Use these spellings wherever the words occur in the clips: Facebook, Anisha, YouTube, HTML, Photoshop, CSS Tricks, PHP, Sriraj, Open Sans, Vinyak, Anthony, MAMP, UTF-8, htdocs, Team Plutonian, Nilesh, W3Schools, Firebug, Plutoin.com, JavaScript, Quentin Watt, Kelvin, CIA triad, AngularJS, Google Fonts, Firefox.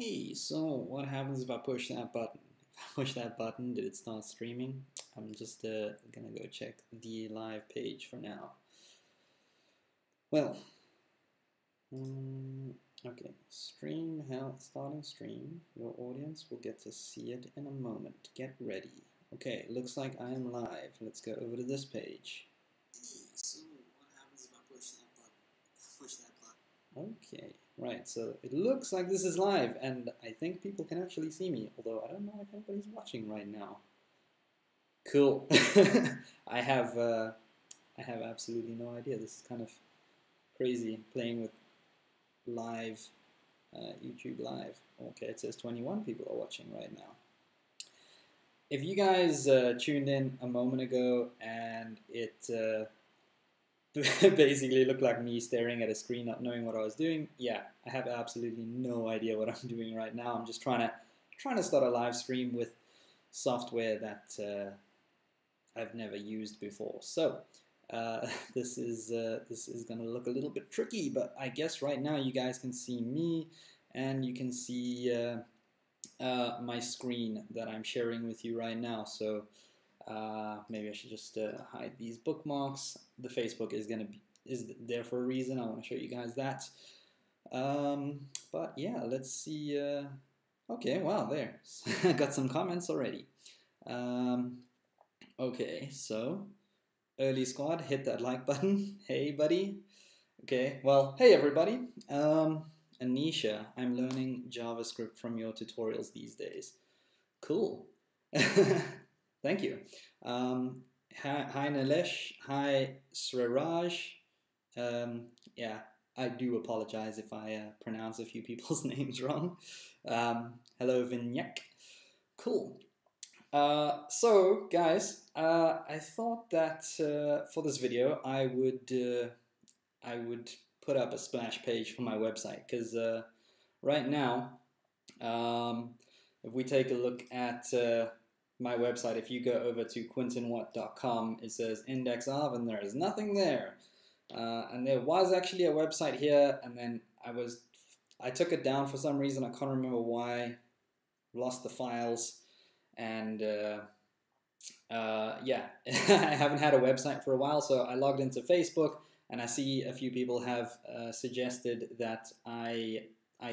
Hey, so what happens if I push that button? If I push that button, did it start streaming? I'm just gonna go check the live page for now. Well, okay, stream health, starting stream. Your audience will get to see it in a moment. Get ready. Okay, looks like I am live. Let's go over to this page. So what happens if I push that button? Okay, right, so it looks like this is live, and I think people can actually see me, although I don't know if anybody's watching right now. Cool. I have absolutely no idea. This is kind of crazy, playing with live, YouTube Live. Okay, it says 21 people are watching right now. If you guys tuned in a moment ago and it basically looked like me staring at a screen not knowing what I was doing, yeah, I have absolutely no idea what I'm doing right now. I'm just trying to start a live stream with software that I've never used before. So this is gonna look a little bit tricky, but I guess right now you guys can see me and you can see my screen that I'm sharing with you right now. So maybe I should just hide these bookmarks. The Facebook is there for a reason. I want to show you guys that. But yeah, let's see. Okay, wow, there. I got some comments already. Okay, so early squad, hit that like button. Hey, buddy. Okay, well, hey, everybody. Anisha, I'm learning JavaScript from your tutorials these days. Cool. Thank you. Hi Nilesh, hi Sriraj. Yeah, I do apologize if I pronounce a few people's names wrong. Hello Vinyak. Cool. So guys, I thought that for this video I would put up a splash page for my website, because right now, if we take a look at my website, if you go over to QuentinWatt.com, it says index of, and there is nothing there. And there was actually a website here, and then I took it down for some reason. I can't remember why. Lost the files, and yeah, I haven't had a website for a while. So I logged into Facebook, and I see a few people have suggested that I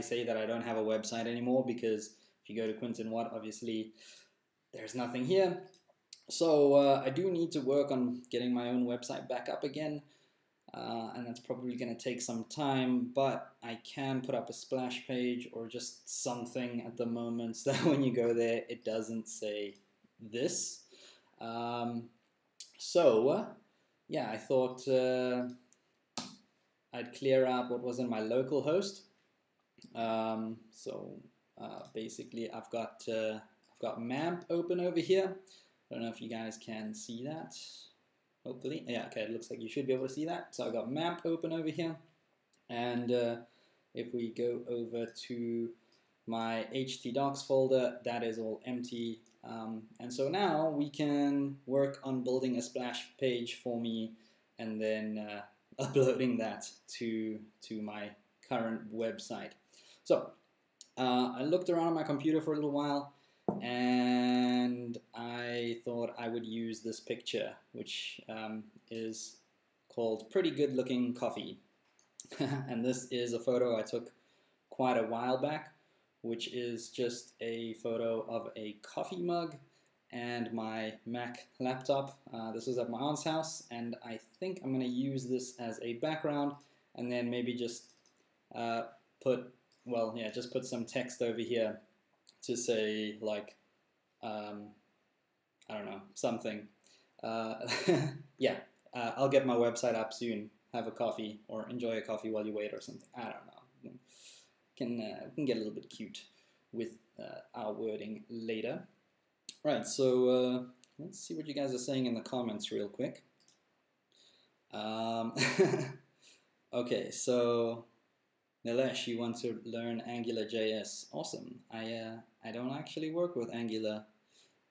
say that I don't have a website anymore, because if you go to Quentin Watt, obviously there's nothing here. So I do need to work on getting my own website back up again, and that's probably going to take some time, but I can put up a splash page or just something at the moment, so that when you go there it doesn't say this. So yeah, I thought I'd clear up what was in my local host. So basically I've got MAMP open over here. I don't know if you guys can see that. Hopefully, yeah, okay, it looks like you should be able to see that. So I've got MAMP open over here. And if we go over to my htdocs folder, that is all empty. And so now we can work on building a splash page for me and then uploading that to my current website. So I looked around my computer for a little while, and I thought I would use this picture, which is called Pretty Good Looking Coffee. And this is a photo I took quite a while back, which is just a photo of a coffee mug and my Mac laptop. This was at my aunt's house, and I think I'm going to use this as a background, and then maybe just put some text over here to say, like, I don't know, something. Yeah, I'll get my website up soon. Have a coffee, or enjoy a coffee while you wait, or something. I don't know. Can get a little bit cute with our wording later. Right, so let's see what you guys are saying in the comments real quick. Okay, so Nilesh, you want to learn AngularJS? Awesome. I don't actually work with Angular.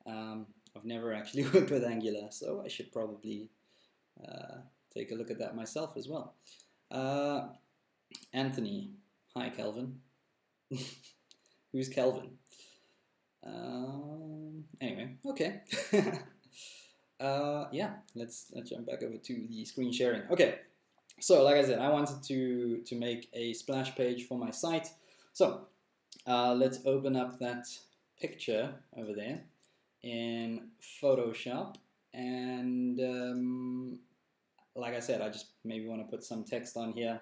I've never actually worked with Angular, so I should probably take a look at that myself as well. Anthony, hi Kelvin. Who's Kelvin? Anyway, okay. Yeah, let's jump back over to the screen sharing. Okay, so like I said, I wanted to make a splash page for my site. So let's open up that picture over there in Photoshop, and like I said, I just maybe want to put some text on here.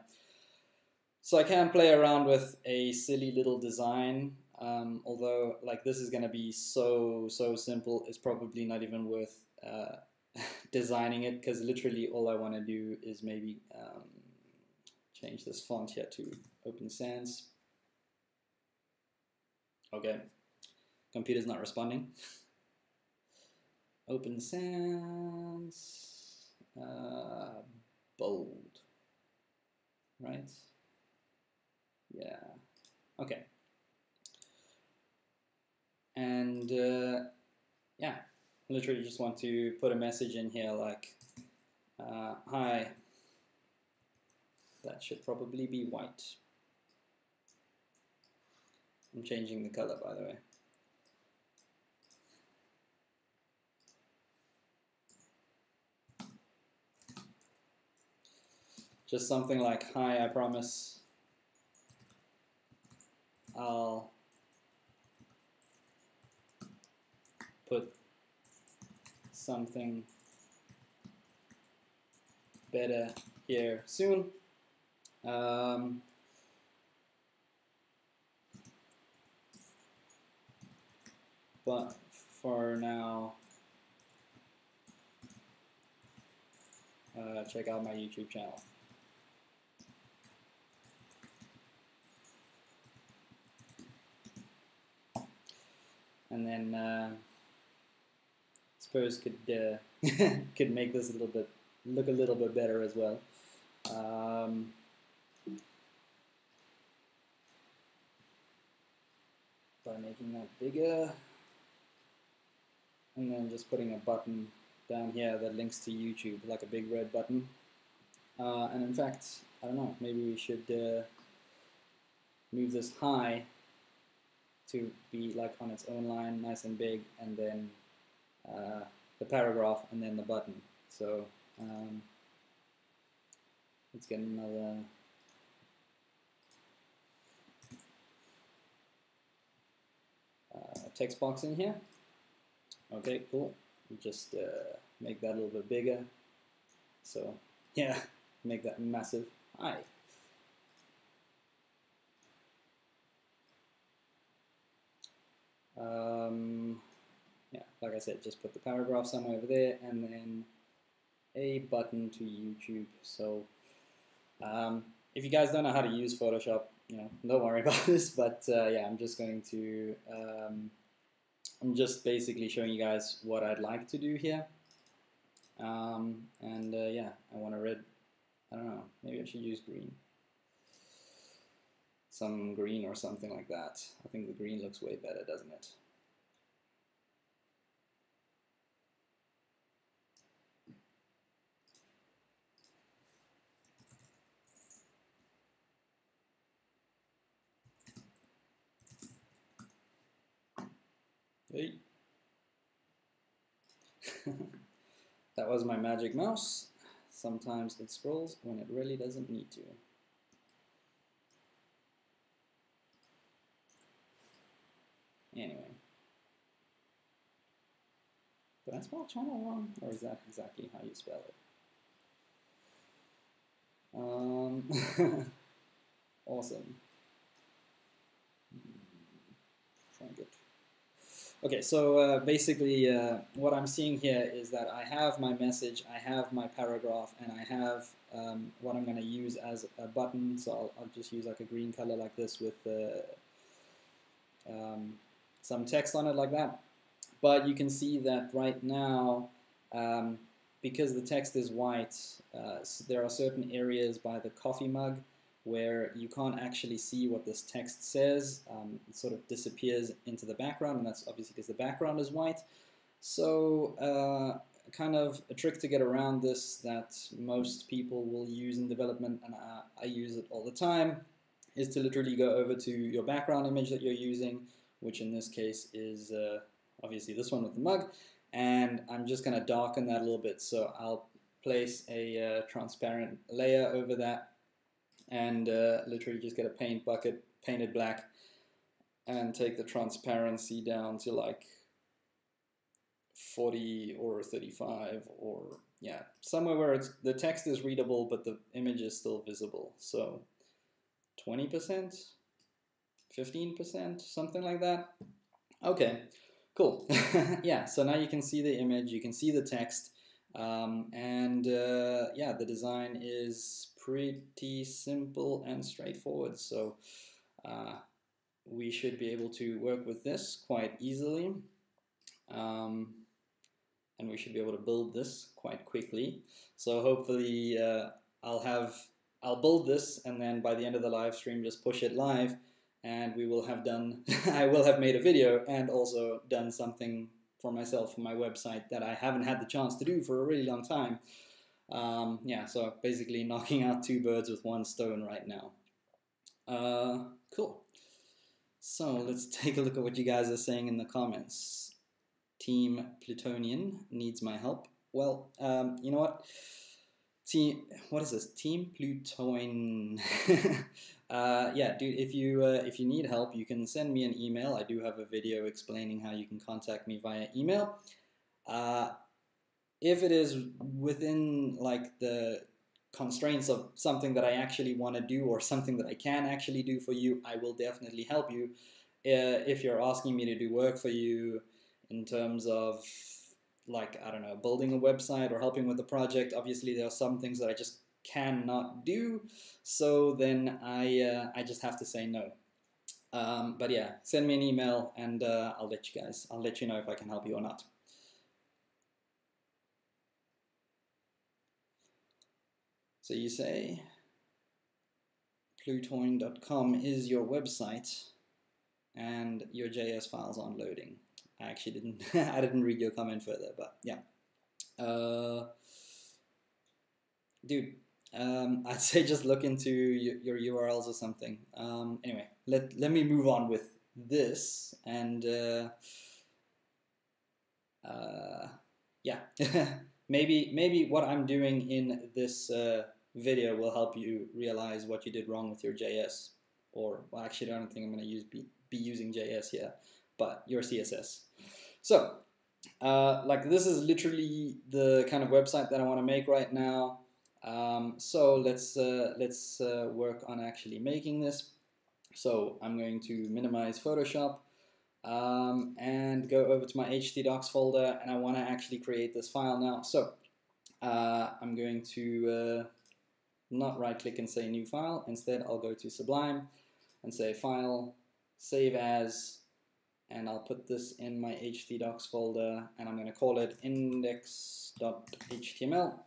So I can play around with a silly little design, although like this is going to be so simple, it's probably not even worth designing it, because literally all I want to do is maybe change this font here to Open Sans. Okay, computer's not responding. Open Sans, bold, right? Yeah, okay. And yeah, literally just want to put a message in here like, hi, that should probably be white. I'm changing the color, by the way. Just something like, hi, I promise I'll put something better here soon. But for now, check out my YouTube channel. And then Spurs could could make this a little bit look a little bit better as well. By making that bigger, and then just putting a button down here that links to YouTube, like a big red button. And in fact, I don't know, maybe we should move this high to be like on its own line, nice and big, and then the paragraph, and then the button. So let's get another. Text box in here. Okay, cool. We just make that a little bit bigger. So yeah, make that massive. Hi. Yeah, like I said, just put the paragraph somewhere over there, and then a button to YouTube. So if you guys don't know how to use Photoshop, you know, don't worry about this. But yeah, I'm just going to. I'm just basically showing you guys what I'd like to do here. And yeah, I want a red, I don't know, maybe I should use green. Some green or something like that. I think the green looks way better, doesn't it? Hey. That was my magic mouse. Sometimes it scrolls when it really doesn't need to. Anyway. Did I spell channel wrong? Or is that exactly how you spell it? Awesome. Try and get. Okay, so basically what I'm seeing here is that I have my message, I have my paragraph, and I have what I'm going to use as a button. So I'll just use like a green color like this with some text on it like that. But you can see that right now, because the text is white, there are certain areas by the coffee mug where you can't actually see what this text says. It sort of disappears into the background, and that's obviously because the background is white. So kind of a trick to get around this that most people will use in development, and I use it all the time, is to literally go over to your background image that you're using, which in this case is obviously this one with the mug, and I'm just going to darken that a little bit. So I'll place a transparent layer over that and literally just get a paint bucket, paint it black, and take the transparency down to like 40 or 35 or yeah, somewhere where it's, the text is readable but the image is still visible. So 20%, 15%, something like that. Okay, cool. Yeah, so now you can see the image, you can see the text, yeah, the design is pretty simple and straightforward. So we should be able to work with this quite easily. And we should be able to build this quite quickly. So hopefully I'll build this, and then by the end of the live stream just push it live, and we will have done, I will have made a video and also done something for myself, for my website, that I haven't had the chance to do for a really long time. Yeah, so basically knocking out two birds with one stone right now. Cool. So let's take a look at what you guys are saying in the comments. Team Plutonian needs my help. Well, you know what? Team, what is this? Team Plutoin. Yeah, dude, if you need help, you can send me an email. I do have a video explaining how you can contact me via email. If it is within like the constraints of something that I actually want to do or something that I can actually do for you, I will definitely help you. If you're asking me to do work for you in terms of like, I don't know, building a website or helping with the project, obviously there are some things that I just cannot do, so then I just have to say no. But yeah, send me an email and I'll let you know if I can help you or not. So you say Plutoin.com is your website and your JS files aren't loading. I actually didn't I didn't read your comment further, but yeah. Dude, I'd say just look into your URLs or something. Anyway, let me move on with this and yeah. Maybe what I'm doing in this video will help you realize what you did wrong with your JS, or well, actually I don't think I'm going to be using JS here, but your CSS. So like this is literally the kind of website that I want to make right now. So let's work on actually making this. So I'm going to minimize Photoshop and go over to my htdocs folder, and I want to actually create this file now. So I'm going to not right click and say new file. Instead I'll go to Sublime and say file, save as, and I'll put this in my htdocs folder, and I'm going to call it index.html,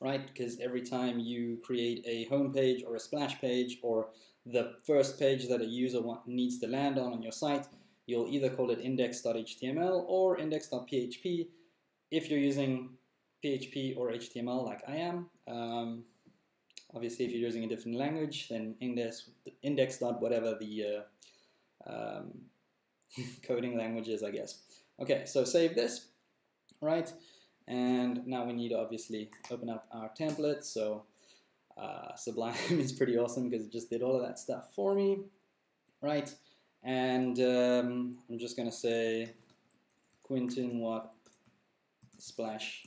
right? Because every time you create a home page or a splash page or the first page that a user needs to land on your site, you'll either call it index.html or index.php if you're using PHP or HTML like I am. Obviously, if you're using a different language, then index.whatever the coding language is, I guess. Okay, so save this, right? And now we need to obviously open up our template. So Sublime is pretty awesome because it just did all of that stuff for me, right? And I'm just going to say Quentin Watt splash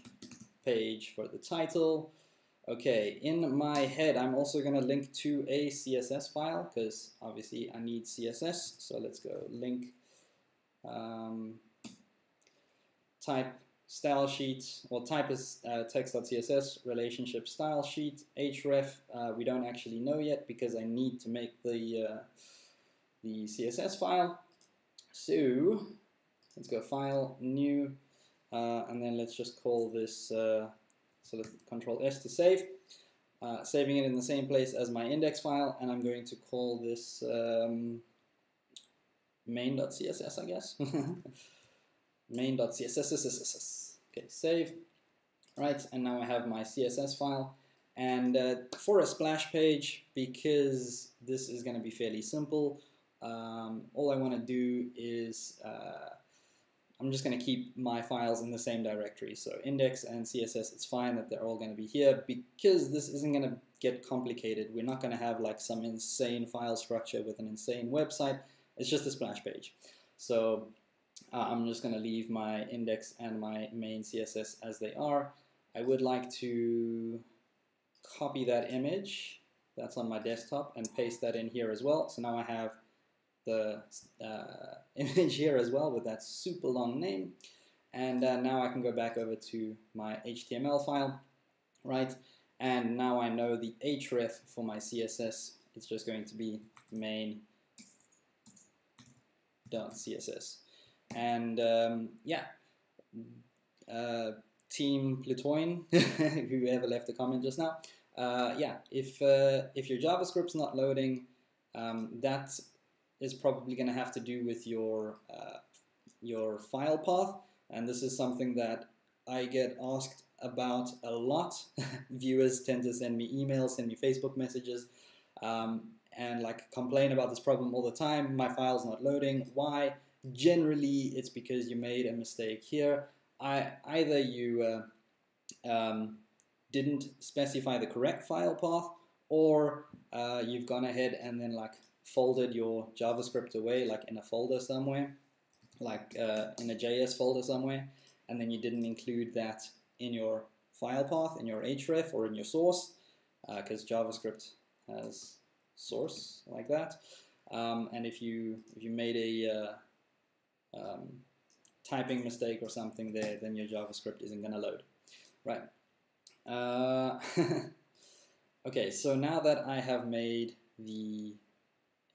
page for the title. Okay, in my head, I'm also going to link to a CSS file because obviously I need CSS. So let's go link, type style sheet, or type is text.css, relationship style sheet, href. We don't actually know yet because I need to make the CSS file. So let's go file, new, and then let's just call this, so let's control S to save, saving it in the same place as my index file, and I'm going to call this main.css, I guess. main.css, okay, save, right, and now I have my CSS file, And for a splash page, because this is going to be fairly simple, all I want to do is I'm just going to keep my files in the same directory. So index and CSS, it's fine that they're all going to be here because this isn't going to get complicated. We're not going to have like some insane file structure with an insane website. It's just a splash page. So I'm just going to leave my index and my main CSS as they are. I would like to copy that image that's on my desktop and paste that in here as well. So now I have the image here as well with that super long name. And now I can go back over to my HTML file, right? And now I know the href for my CSS. It's just going to be main.css. And Team Plutoin, whoever left a comment just now, if your JavaScript's not loading, that is probably going to have to do with your file path, and this is something that I get asked about a lot. Viewers tend to send me emails, send me Facebook messages, and like complain about this problem all the time. My file's not loading. Why? Generally, it's because you made a mistake here. Either you didn't specify the correct file path, or you've gone ahead and then like folded your JavaScript away, like in a folder somewhere, like in a JS folder somewhere, and then you didn't include that in your file path, in your href, or in your source, because JavaScript has source like that. And if you made a typing mistake or something there, then your JavaScript isn't going to load. Right. Okay, so now that I have made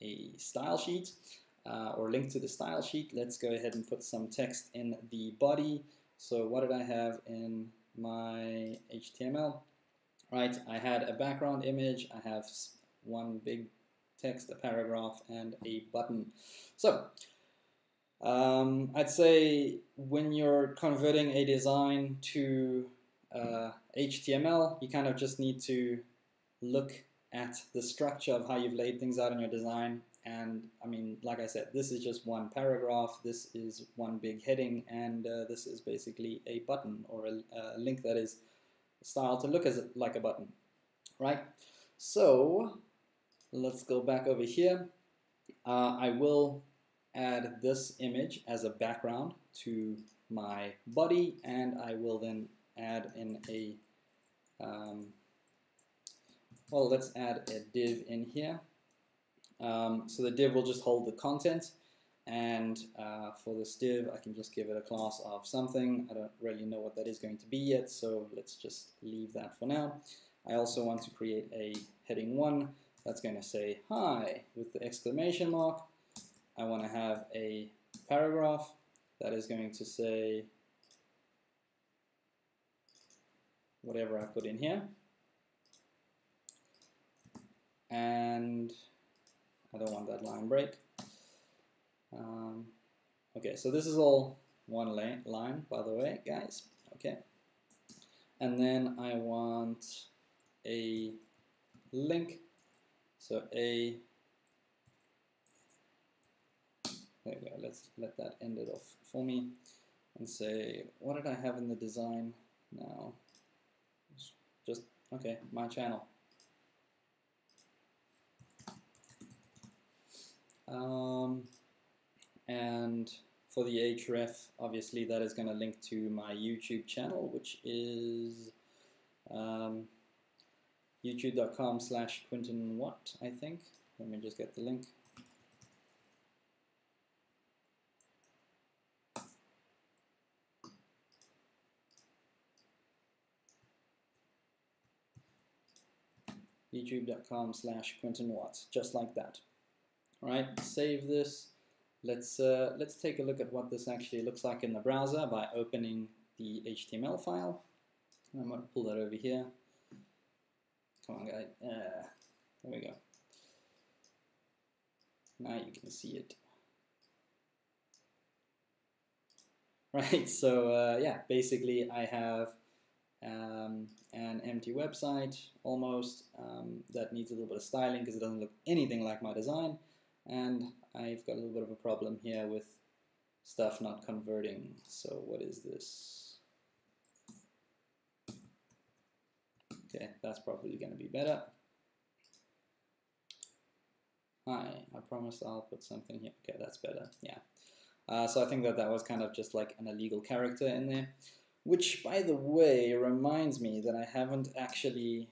a style sheet, or link to the style sheet, let's go ahead and put some text in the body. So what did I have in my HTML? Right, I had a background image, I have one big text, a paragraph, and a button. So, I'd say when you're converting a design to HTML, you kind of just need to look at the structure of how you've laid things out in your design. And I mean, like I said, this is just one paragraph, this is one big heading, and this is basically a button or a link that is styled to look as like a button, right? So let's go back over here. I will add this image as a background to my body, and I will then add in a well, let's add a div in here. So the div will just hold the content, and for this div I can just give it a class of something. I don't really know what that is going to be yet, so let's just leave that for now. I also want to create a heading 1 that's going to say hi with the exclamation mark. I want to have a paragraph that is going to say whatever I put in here. And I don't want that line break. Okay, so this is all one line, by the way, guys. Okay. And then I want a link. So a... There we go, let's let that end it off for me and say, what did I have in the design now? Just, okay, my channel. And for the href, obviously that is going to link to my YouTube channel, which is youtube.com/QuentinWatt, I think. Let me just get the link. youtube.com/QuentinWatt, just like that. All right, save this. Let's take a look at what this actually looks like in the browser by opening the HTML file. I'm going to pull that over here. Come on, guys. There we go. Now you can see it. Right. So yeah, basically I have an empty website almost that needs a little bit of styling because it doesn't look anything like my design, and I've got a little bit of a problem here with stuff not converting. So what is this? Okay, that's probably going to be better. Hi, I promise I'll put something here. Okay, that's better, yeah. So I think that was kind of just like an illegal character in there. Which, by the way, reminds me that I haven't actually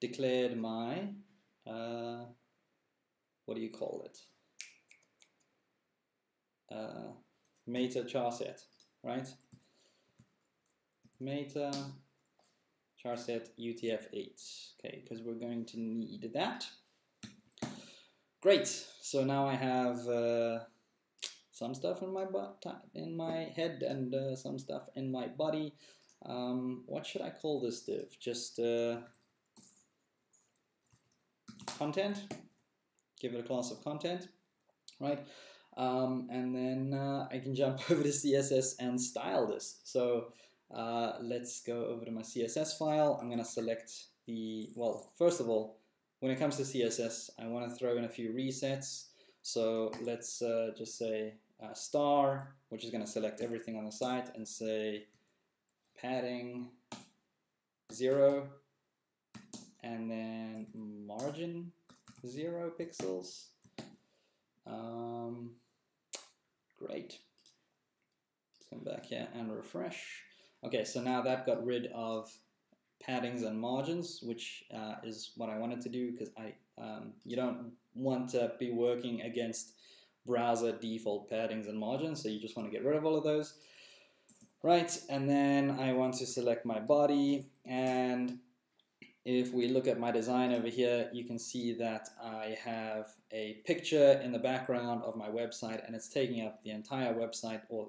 declared my, what do you call it? Meta char set, right? Meta char set UTF-8, okay, because we're going to need that. Great, so now I have some stuff in my head and some stuff in my body. What should I call this div? Just content. Give it a class of content, right? And then I can jump over to CSS and style this. So let's go over to my CSS file. I'm gonna select the, well, first of all, when it comes to CSS, I want to throw in a few resets. So let's just say star, which is going to select everything on the site, and say padding 0, and then margin 0 pixels. Great. Let's come back here and refresh. Okay, so now that got rid of paddings and margins, which is what I wanted to do, because I you don't want to be working against browser default paddings and margins, so you just want to get rid of all of those, right? And then I want to select my body, and if we look at my design over here, you can see that I have a picture in the background of my website, and it's taking up the entire website, or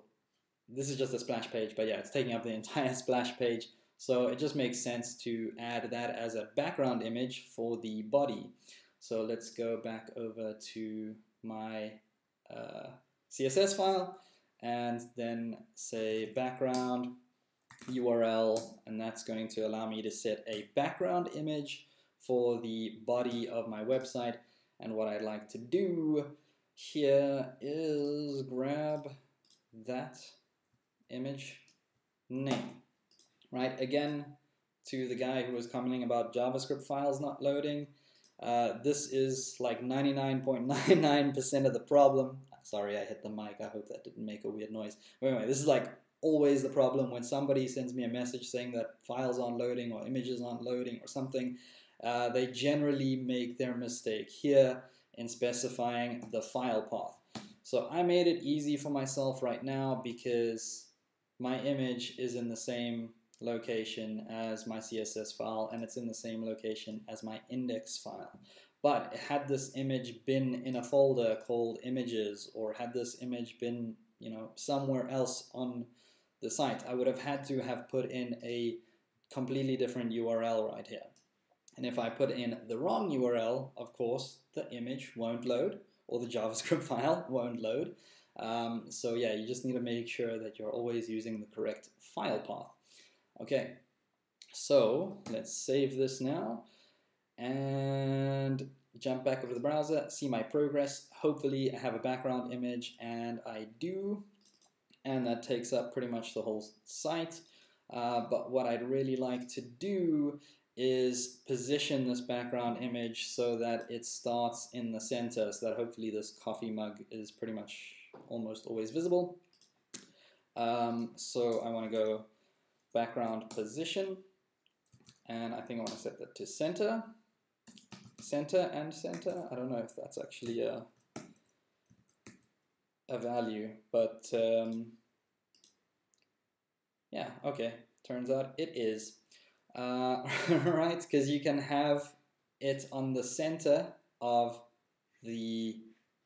this is just a splash page, but yeah, it's taking up the entire splash page. So it just makes sense to add that as a background image for the body. So let's go back over to my CSS file and then say background URL, and that's going to allow me to set a background image for the body of my website. And what I'd like to do here is grab that image name. Right, again, to the guy who was commenting about JavaScript files not loading, this is like 99.99% of the problem. Sorry, I hit the mic. I hope that didn't make a weird noise. Anyway, this is like always the problem when somebody sends me a message saying that files aren't loading or images aren't loading or something. They generally make their mistake here in specifying the file path. So I made it easy for myself right now because my image is in the same location as my CSS file, and it's in the same location as my index file. But had this image been in a folder called images, or had this image been, you know, somewhere else on the site, I would have had to have put in a completely different URL right here. And if I put in the wrong URL, of course, the image won't load, or the JavaScript file won't load. So yeah, you just need to make sure that you're always using the correct file path. Okay, so let's save this now and jump back over to the browser, see my progress. Hopefully I have a background image, and I do, and that takes up pretty much the whole site. But what I'd really like to do is position this background image so that it starts in the center, so that hopefully this coffee mug is pretty much almost always visible. So I want to go background position, and I think I want to set that to center, center and center. I don't know if that's actually a value, but yeah, okay, turns out it is, right, because you can have it on the center of the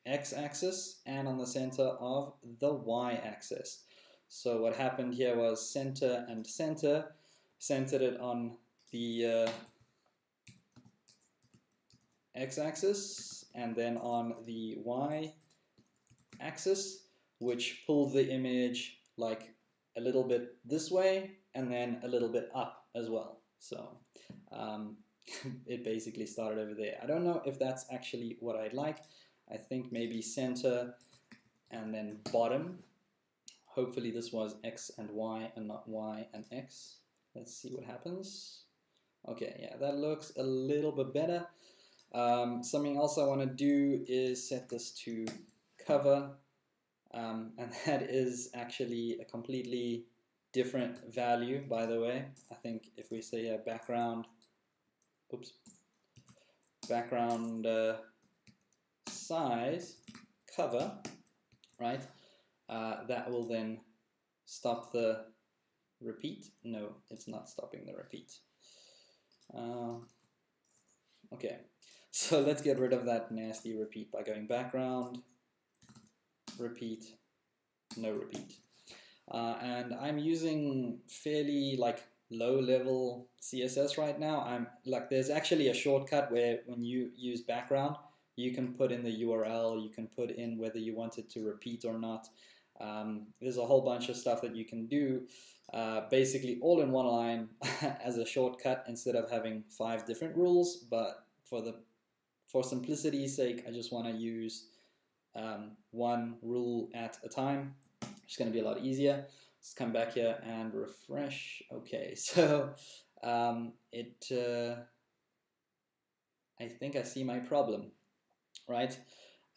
x-axis and on the center of the y-axis. So what happened here was center and center, centered it on the x-axis and then on the y-axis, which pulled the image like a little bit this way and then a little bit up as well. So it basically started over there. I don't know if that's actually what I'd like. I think maybe center and then bottom. Hopefully this was X and Y and not Y and X. Let's see what happens. Okay, yeah, that looks a little bit better. Something else I want to do is set this to cover, and that is actually a completely different value, by the way. I think if we say a background, oops, background size cover, right, that will then stop the repeat. No, it's not stopping the repeat. Okay, so let's get rid of that nasty repeat by going background, repeat, no repeat. And I'm using fairly like low-level CSS right now. I'm like, there's actually a shortcut where when you use background, you can put in the URL, you can put in whether you want it to repeat or not. There's a whole bunch of stuff that you can do basically all in one line as a shortcut instead of having 5 different rules, but for simplicity's sake I just want to use one rule at a time. It's going to be a lot easier. Let's come back here and refresh. Okay, so I think I see my problem, right?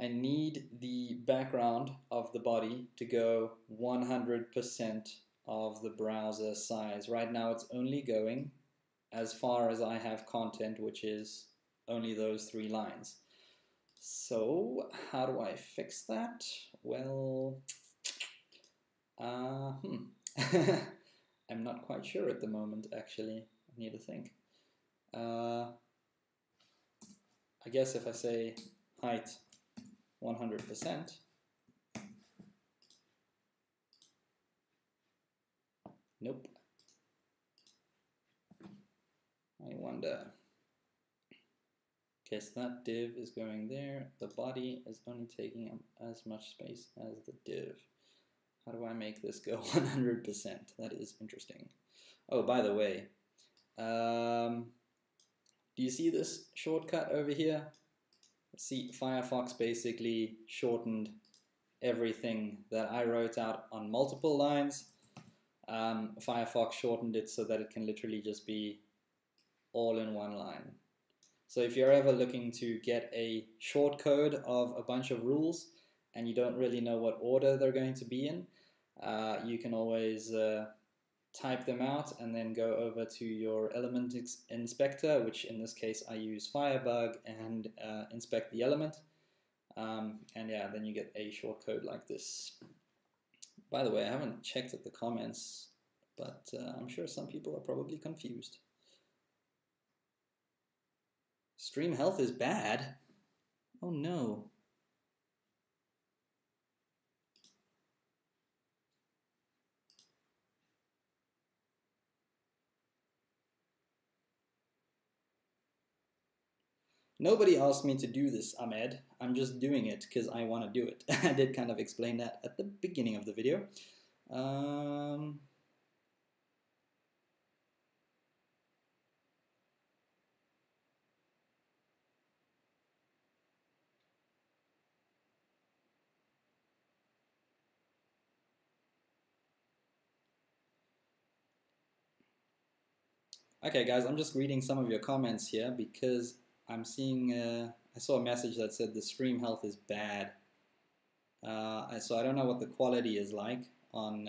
I need the background of the body to go 100% of the browser size. Right now it's only going as far as I have content, which is only those 3 lines. So how do I fix that? Well, I'm not quite sure at the moment, actually. I need to think. I guess if I say height 100%. Nope. I wonder. Guess that div is going there. The body is only taking up as much space as the div. How do I make this go 100%? That is interesting. Oh, by the way, do you see this shortcut over here? See, Firefox basically shortened everything that I wrote out on multiple lines. Firefox shortened it so that it can literally just be all in one line. So if you're ever looking to get a short code of a bunch of rules and you don't really know what order they're going to be in, you can always type them out and then go over to your element inspector, which in this case I use Firebug, and inspect the element. And yeah, then you get a short code like this. By the way, I haven't checked at the comments, but I'm sure some people are probably confused. Stream health is bad? Oh no. Nobody asked me to do this, Ahmed. I'm just doing it because I want to do it. I did kind of explain that at the beginning of the video. Okay guys, I'm just reading some of your comments here because I'm seeing, I saw a message that said the stream health is bad. So I don't know what the quality is like on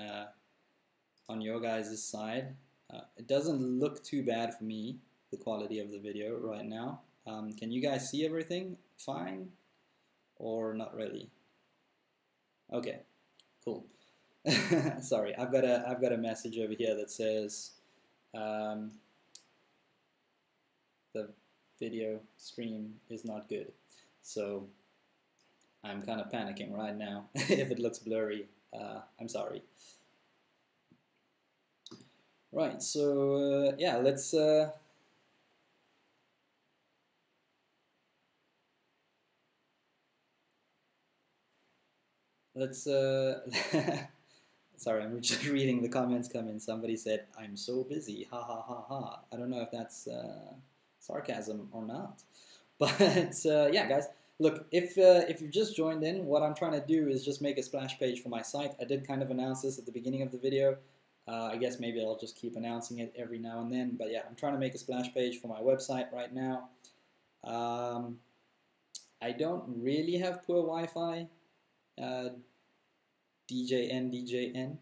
your guys' side. It doesn't look too bad for me, the quality of the video right now. Can you guys see everything fine? Or not really? Okay, cool. Sorry, I've got a message over here that says the video stream is not good, so I'm kind of panicking right now. If it looks blurry, I'm sorry. Right, so yeah, let's Sorry, I'm just reading the comments come in. Somebody said, I'm so busy, ha ha ha ha. I don't know if that's sarcasm or not. But yeah, guys, look, if you've just joined in, what I'm trying to do is just make a splash page for my site. I did kind of announce this at the beginning of the video. I guess maybe I'll just keep announcing it every now and then. But yeah, I'm trying to make a splash page for my website right now. I don't really have poor Wi-Fi. DJN.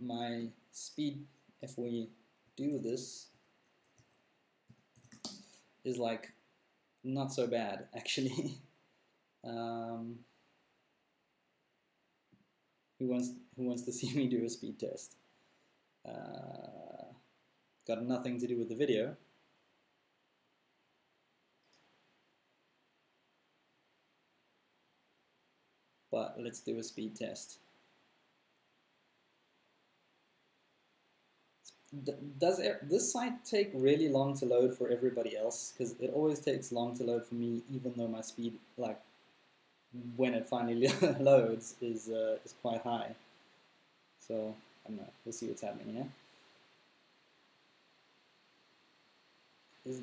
My speed, if we do this, is like not so bad actually. Who wants to see me do a speed test? Got nothing to do with the video. But let's do a speed test. Does this site take really long to load for everybody else? Because it always takes long to load for me, even though my speed, like, when it finally loads, is quite high. So, I don't know, we'll see what's happening here. Is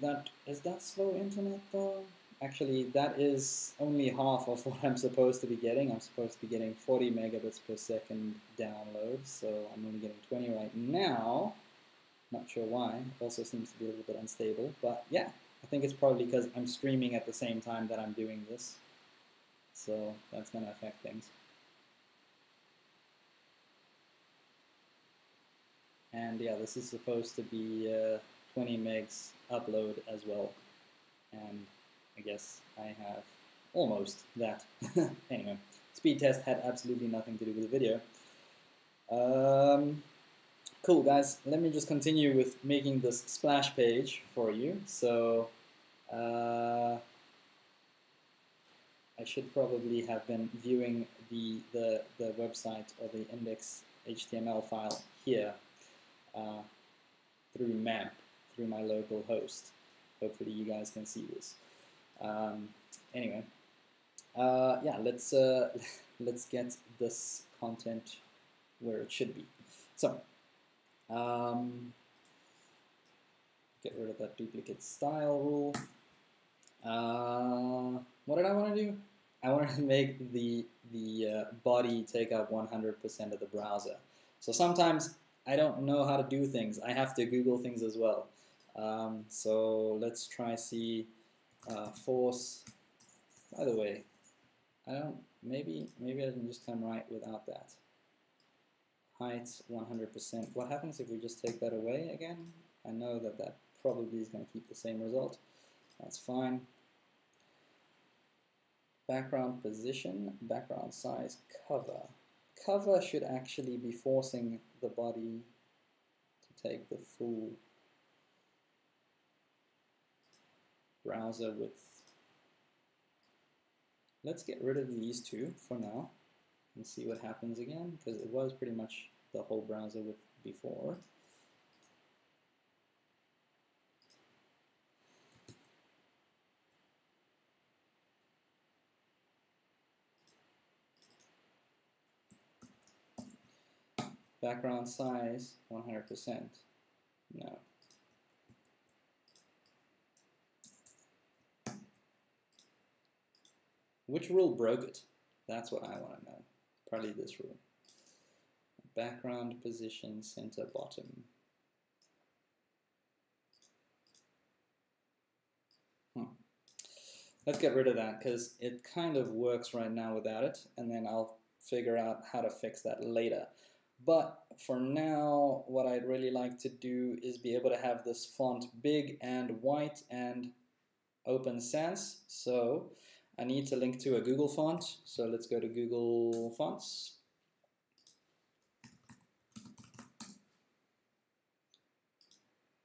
that slow internet though? Actually, that is only half of what I'm supposed to be getting. I'm supposed to be getting 40 megabits per second download, so I'm only getting 20 right now. Not sure why. It also seems to be a little bit unstable, but yeah, I think it's probably because I'm streaming at the same time that I'm doing this, so that's going to affect things. And yeah, this is supposed to be 20 megs upload as well, and I guess I have almost that. Anyway, speed test had absolutely nothing to do with the video. Cool, guys. Let me just continue with making this splash page for you. So I should probably have been viewing the website or the index HTML file here through MAMP, through my local host. Hopefully, you guys can see this. Anyway, yeah, let's get this content where it should be. So, get rid of that duplicate style rule. What did I want to do? I wanted to make the body take up 100% of the browser. So sometimes I don't know how to do things. I have to Google things as well. So let's try see. Force, by the way, I don't, maybe I can just come right without that. Height 100%. What happens if we just take that away again? I know that that probably is going to keep the same result. That's fine. Background position, background size, cover. Cover should actually be forcing the body to take the full browser width. Let's get rid of these two for now and see what happens again, because it was pretty much the whole browser width before. Background size 100%. No. Which rule broke it? That's what I want to know. Probably this rule. Background position, center, bottom. Let's get rid of that because it kind of works right now without it, and then I'll figure out how to fix that later. But for now, what I'd really like to do is be able to have this font big and white and Open Sans. So I need to link to a Google font, so let's go to Google Fonts.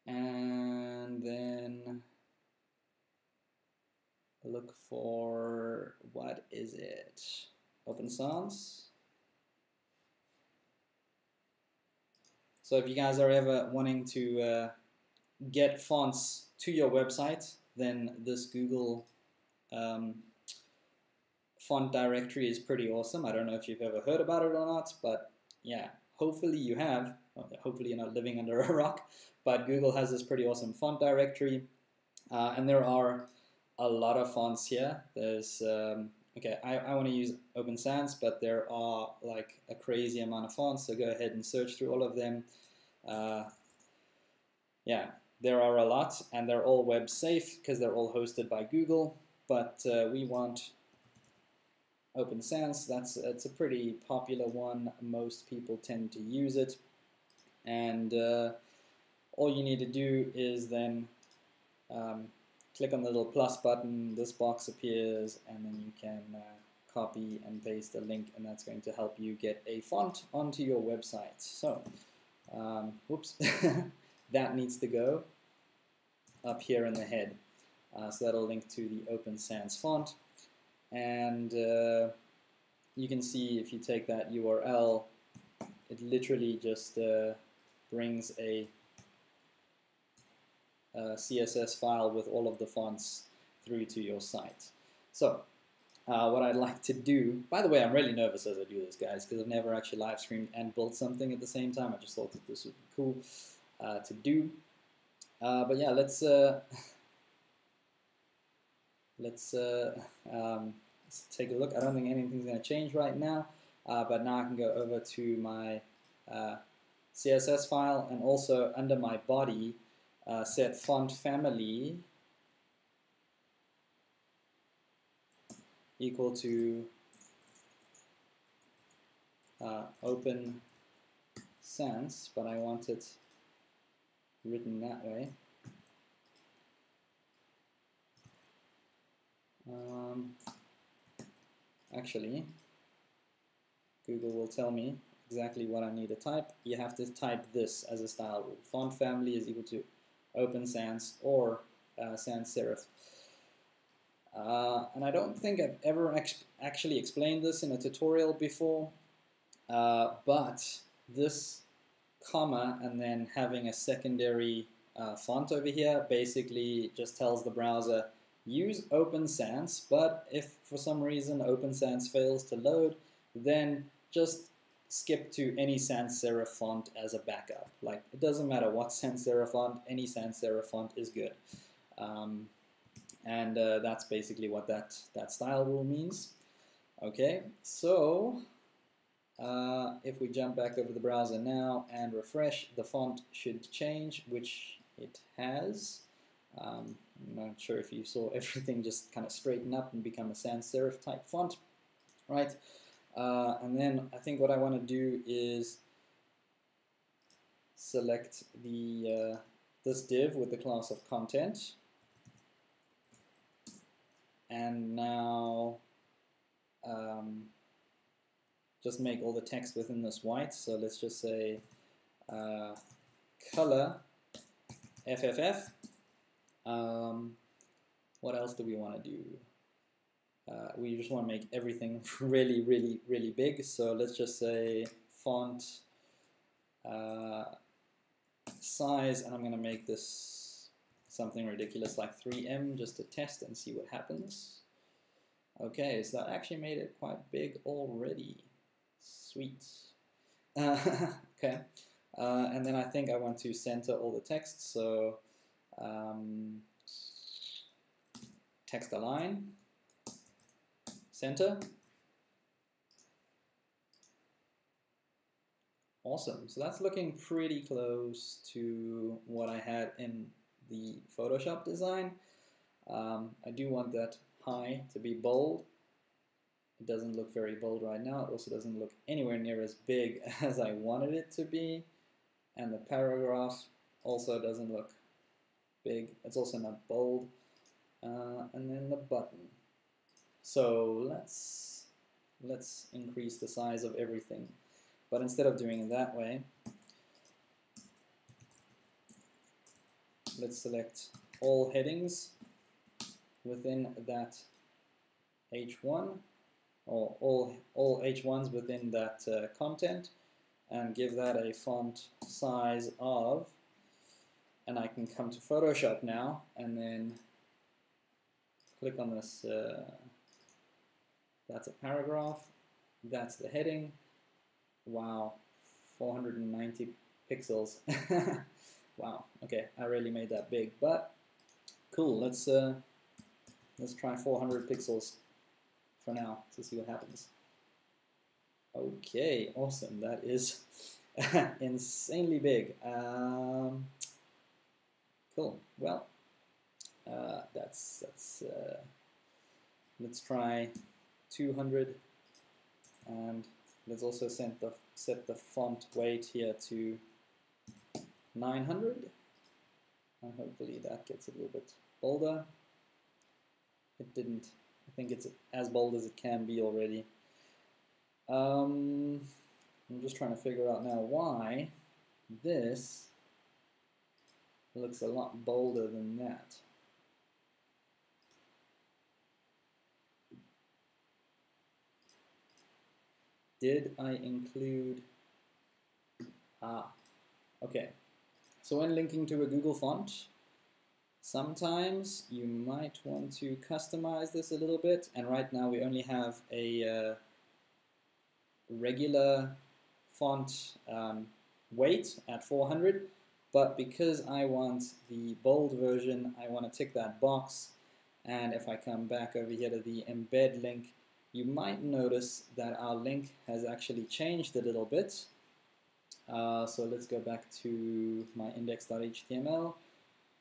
And then look for, what is it? Open Sans. So if you guys are ever wanting to get fonts to your website, then this Google font directory is pretty awesome. I don't know if you've ever heard about it or not, but yeah, hopefully you have. Hopefully you're not living under a rock, but Google has this pretty awesome font directory, and there are a lot of fonts here. There's okay, I want to use Open Sans, but there are like a crazy amount of fonts, so go ahead and search through all of them. Yeah, there are a lot, and they're all web safe because they're all hosted by Google, but we want Open Sans. It's a pretty popular one. Most people tend to use it. And all you need to do is then click on the little plus button, this box appears, and then you can copy and paste the link, and that's going to help you get a font onto your website. So, whoops, that needs to go up here in the head. So that'll link to the Open Sans font. And you can see if you take that URL, it literally just brings a CSS file with all of the fonts through to your site. So what I'd like to do, by the way, I'm really nervous as I do this, guys, because I've never actually live streamed and built something at the same time. I just thought that this would be cool to do. But yeah, let's take a look. I don't think anything's going to change right now. But now I can go over to my CSS file, and also under my body, set font family equal to Open Sans, but I want it written that way. Actually, Google will tell me exactly what I need to type. You have to type this as a style rule. Font family is equal to Open Sans or sans serif. And I don't think I've ever actually explained this in a tutorial before, but this comma and then having a secondary font over here basically just tells the browser, use Open Sans, but if for some reason Open Sans fails to load, then just skip to any sans serif font as a backup. Like, it doesn't matter what sans serif font, any sans serif font is good. And that's basically what that style rule means. Okay, so if we jump back over the browser now and refresh, the font should change, which it has. I'm not sure if you saw everything just kind of straighten up and become a sans serif type font, right? And then I think what I want to do is select the this div with the class of content, and now just make all the text within this white. So let's just say color FFF. What else do we want to do? We just want to make everything really, really, really big. So let's just say font size, and I'm going to make this something ridiculous like 3M just to test and see what happens. Okay, so that actually made it quite big already. Sweet. Okay, and then I think I want to center all the text. So text align. Center. Awesome. So that's looking pretty close to what I had in the Photoshop design. I do want that high to be bold. It doesn't look very bold right now. It also doesn't look anywhere near as big as I wanted it to be. And the paragraph also doesn't look big. It's also not bold. And then the button. So let's increase the size of everything, but instead of doing it that way, let's select all headings within that H1, or all H1s within that content, and give that a font size of, and I can come to Photoshop now and then click on this. That's a paragraph, that's the heading. Wow, 490 pixels. Wow, okay, I really made that big, but cool. Let's try 400 pixels for now to see what happens. Okay, awesome, that is insanely big. Cool, well, let's try 200, and let's also set the font weight here to 900, and hopefully that gets a little bit bolder. It didn't. I think it's as bold as it can be already. I'm just trying to figure out now why this looks a lot bolder than that. Did I include... Ah, okay. So when linking to a Google font, sometimes you might want to customize this a little bit, and right now we only have a regular font weight at 400, but because I want the bold version, I want to tick that box, and if I come back over here to the embed link, you might notice that our link has actually changed a little bit. So let's go back to my index.html,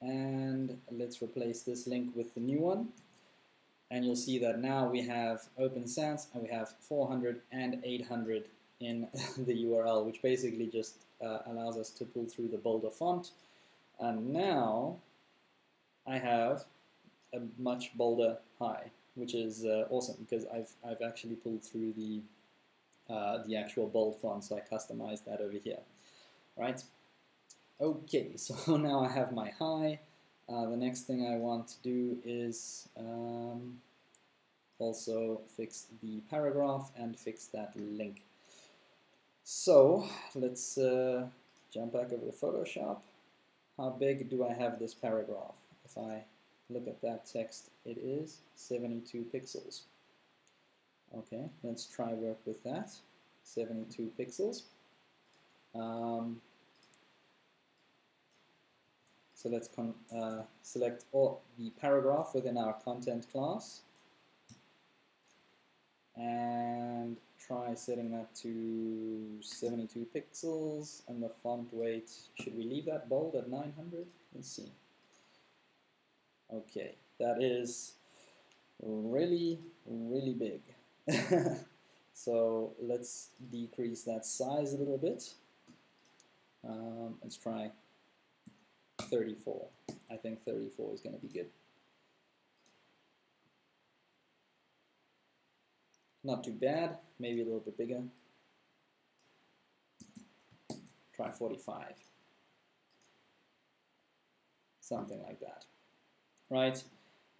and let's replace this link with the new one, and you'll see that now we have Open Sans, and we have 400 and 800 in the URL, which basically just allows us to pull through the bolder font. And now I have a much bolder high, which is awesome, because I've actually pulled through the actual bold font, so I customized that over here, right? Okay, so now I have my high. The next thing I want to do is also fix the paragraph and fix that link. So let's jump back over to Photoshop. How big do I have this paragraph? If I look at that text, it is 72 pixels. Okay, let's try work with that. 72 pixels. So let's select all the paragraph within our content class and try setting that to 72 pixels, and the font weight, should we leave that bold at 900? Let's see. Okay, that is really, really big. So let's decrease that size a little bit. Let's try 34. I think 34 is going to be good. Not too bad, maybe a little bit bigger. Try 45. Something like that. Right,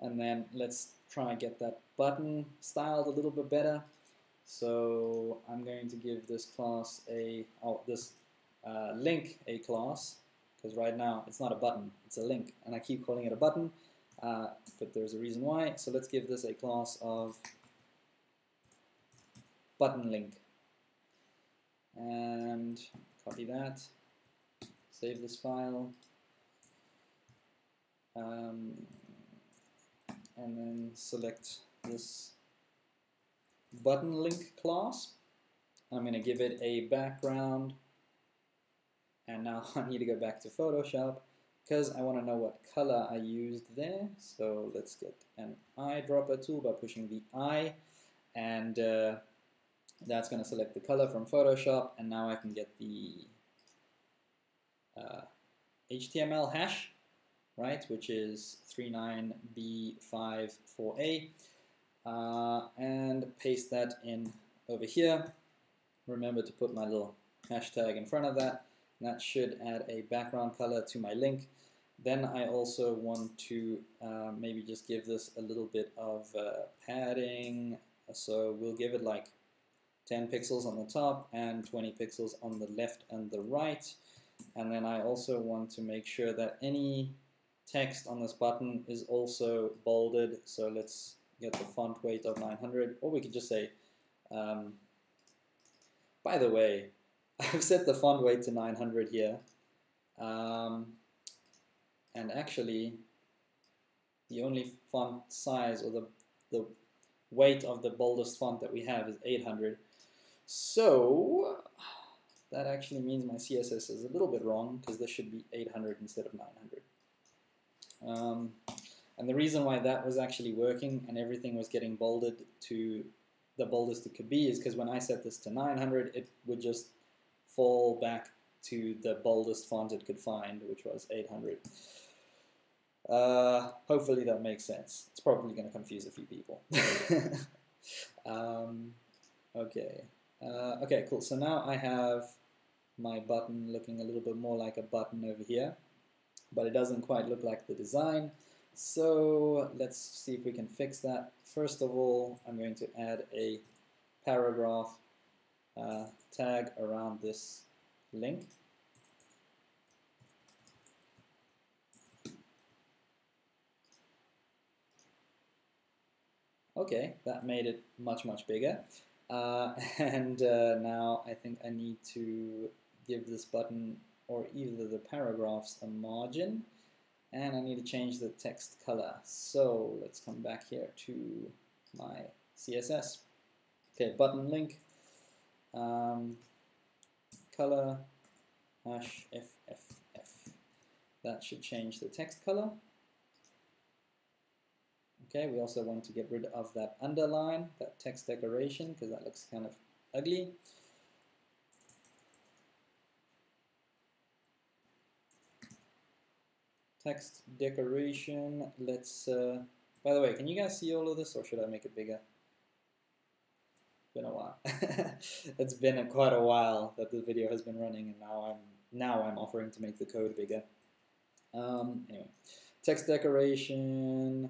and then let's try and get that button styled a little bit better. So I'm going to give this class a, link a class, because right now it's not a button, it's a link, and I keep calling it a button, but there's a reason why. So let's give this a class of button link, and copy that, save this file. And then select this button link class. I'm going to give it a background, and now I need to go back to Photoshop because I want to know what color I used there. So let's get an eyedropper tool by pushing the eye, and that's going to select the color from Photoshop, and now I can get the HTML hash, right, which is 39B54A, and paste that in over here. Remember to put my little hashtag in front of that, and that should add a background color to my link. Then I also want to maybe just give this a little bit of padding, so we'll give it like 10 pixels on the top and 20 pixels on the left and the right, and then I also want to make sure that any text on this button is also bolded, so let's get the font weight of 900, or we could just say, by the way, I've set the font weight to 900 here. And actually, the only font size, or the weight of the boldest font that we have, is 800. So that actually means my CSS is a little bit wrong, because this should be 800 instead of 900. And the reason why that was actually working and everything was getting bolded to the boldest it could be is because when I set this to 900, it would just fall back to the boldest font it could find, which was 800. Hopefully that makes sense. It's probably going to confuse a few people. Okay, cool. So now I have my button looking a little bit more like a button over here, but it doesn't quite look like the design. So let's see if we can fix that. First of all, I'm going to add a paragraph tag around this link. Okay, that made it much, much bigger. Now I think I need to give this button, or either the paragraphs, a margin. And I need to change the text color. So let's come back here to my CSS. Okay, button link, color, #FFF. That should change the text color. Okay, we also want to get rid of that underline, that text decoration, because that looks kind of ugly. Text decoration, let's, by the way, can you guys see all of this, or should I make it bigger? It's been a while. It's been quite a while that the video has been running, and now I'm offering to make the code bigger. Anyway, text decoration,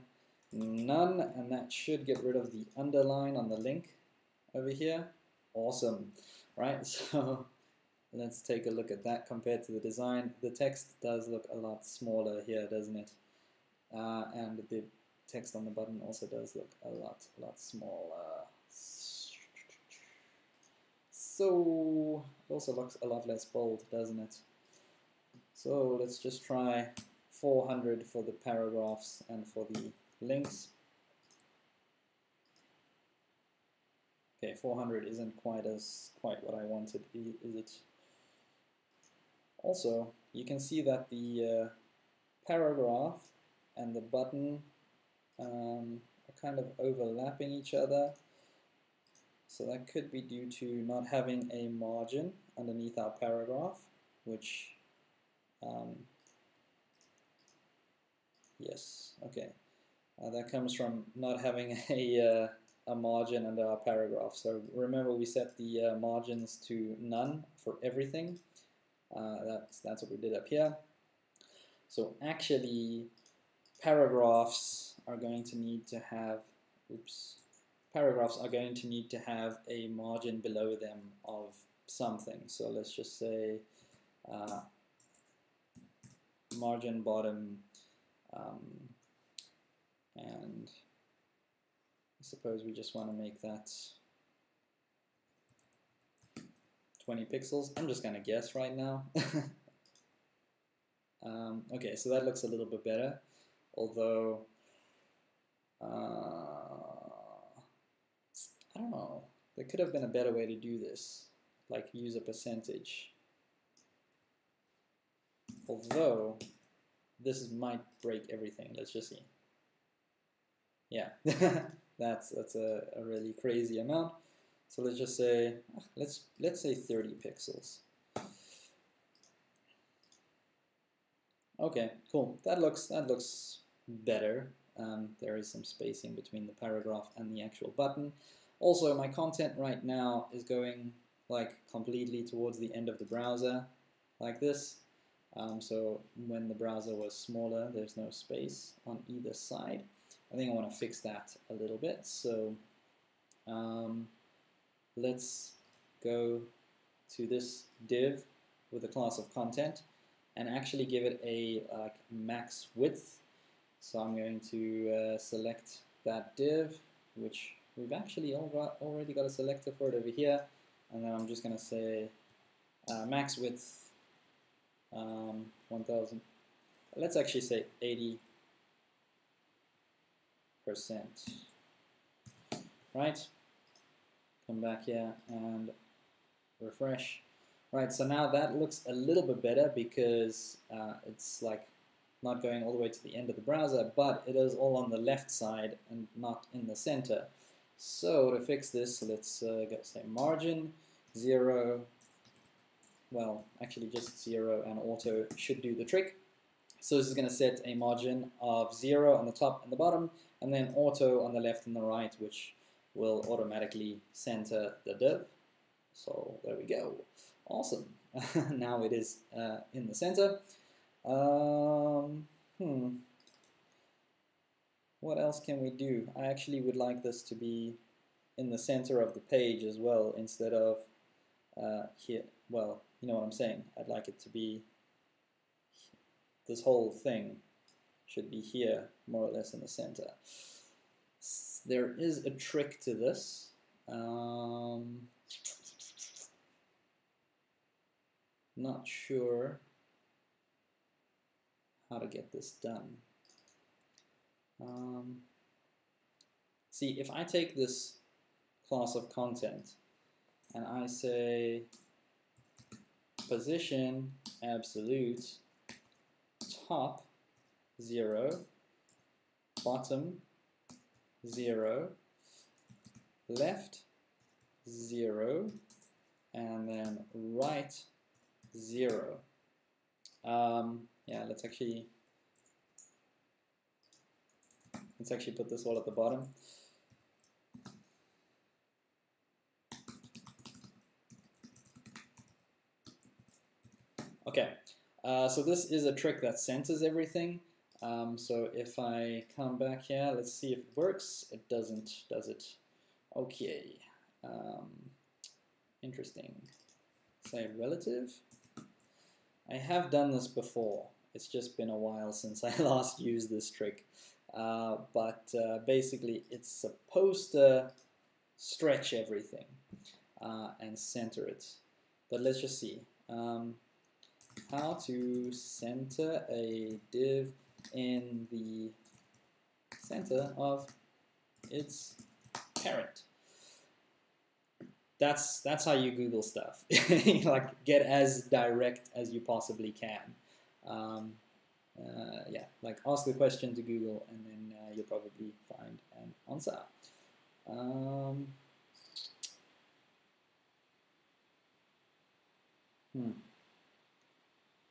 none, and that should get rid of the underline on the link over here. Awesome, right? So let's take a look at that compared to the design. The text does look a lot smaller here, doesn't it? And the text on the button also does look a lot smaller. So it also looks a lot less bold, doesn't it? So let's just try 400 for the paragraphs and for the links. Okay, 400 isn't quite what I wanted, is it? Also, you can see that the paragraph and the button are kind of overlapping each other. So that could be due to not having a margin underneath our paragraph, which, yes, okay. That comes from not having a margin under our paragraph. So remember, we set the margins to none for everything. That's what we did up here. So actually, paragraphs are going to need to have, oops, paragraphs are going to need to have a margin below them of something. So let's just say margin bottom, and I suppose we just want to make that 20 pixels. I'm just going to guess right now. Okay, so that looks a little bit better, although I don't know, there could have been a better way to do this, like use a percentage. Although this might break everything, let's just see. Yeah, that's a really crazy amount. So let's just say, let's say 30 pixels. Okay, cool, that looks better. There is some spacing between the paragraph and the actual button. Also, my content right now is going like completely towards the end of the browser, like this. So when the browser was smaller, there's no space on either side. I think I want to fix that a little bit. So let's go to this div with a class of content and actually give it a max width. So I'm going to select that div, which we've actually already got a selector for it over here, and then I'm just going to say max width 1000. Let's actually say 80%, right? Come back here and refresh. Right, so now that looks a little bit better because it's like not going all the way to the end of the browser, but it is all on the left side and not in the center. So to fix this, let's go say margin 0. Well, actually just 0 and auto should do the trick. So this is going to set a margin of 0 on the top and the bottom, and then auto on the left and the right, which will automatically center the div. So there we go. Awesome. Now it is in the center. What else can we do? I actually would like this to be in the center of the page as well, instead of here. Well, you know what I'm saying. I'd like it to be, this whole thing should be here, more or less in the center. There is a trick to this. Not sure how to get this done. See, if I take this class of content and I say position absolute top 0, bottom 0, left 0, and then right 0. Yeah, let's actually put this all at the bottom. Okay, so this is a trick that centers everything. So if I come back here, let's see if it works. It doesn't, does it? Okay, interesting. Say relative. I have done this before. It's just been a while since I last used this trick. But basically it's supposed to stretch everything and center it. But let's just see how to center a div in the center of its parent. That's how you Google stuff. Like, get as direct as you possibly can. Yeah, like ask the question to Google, and then you'll probably find an answer.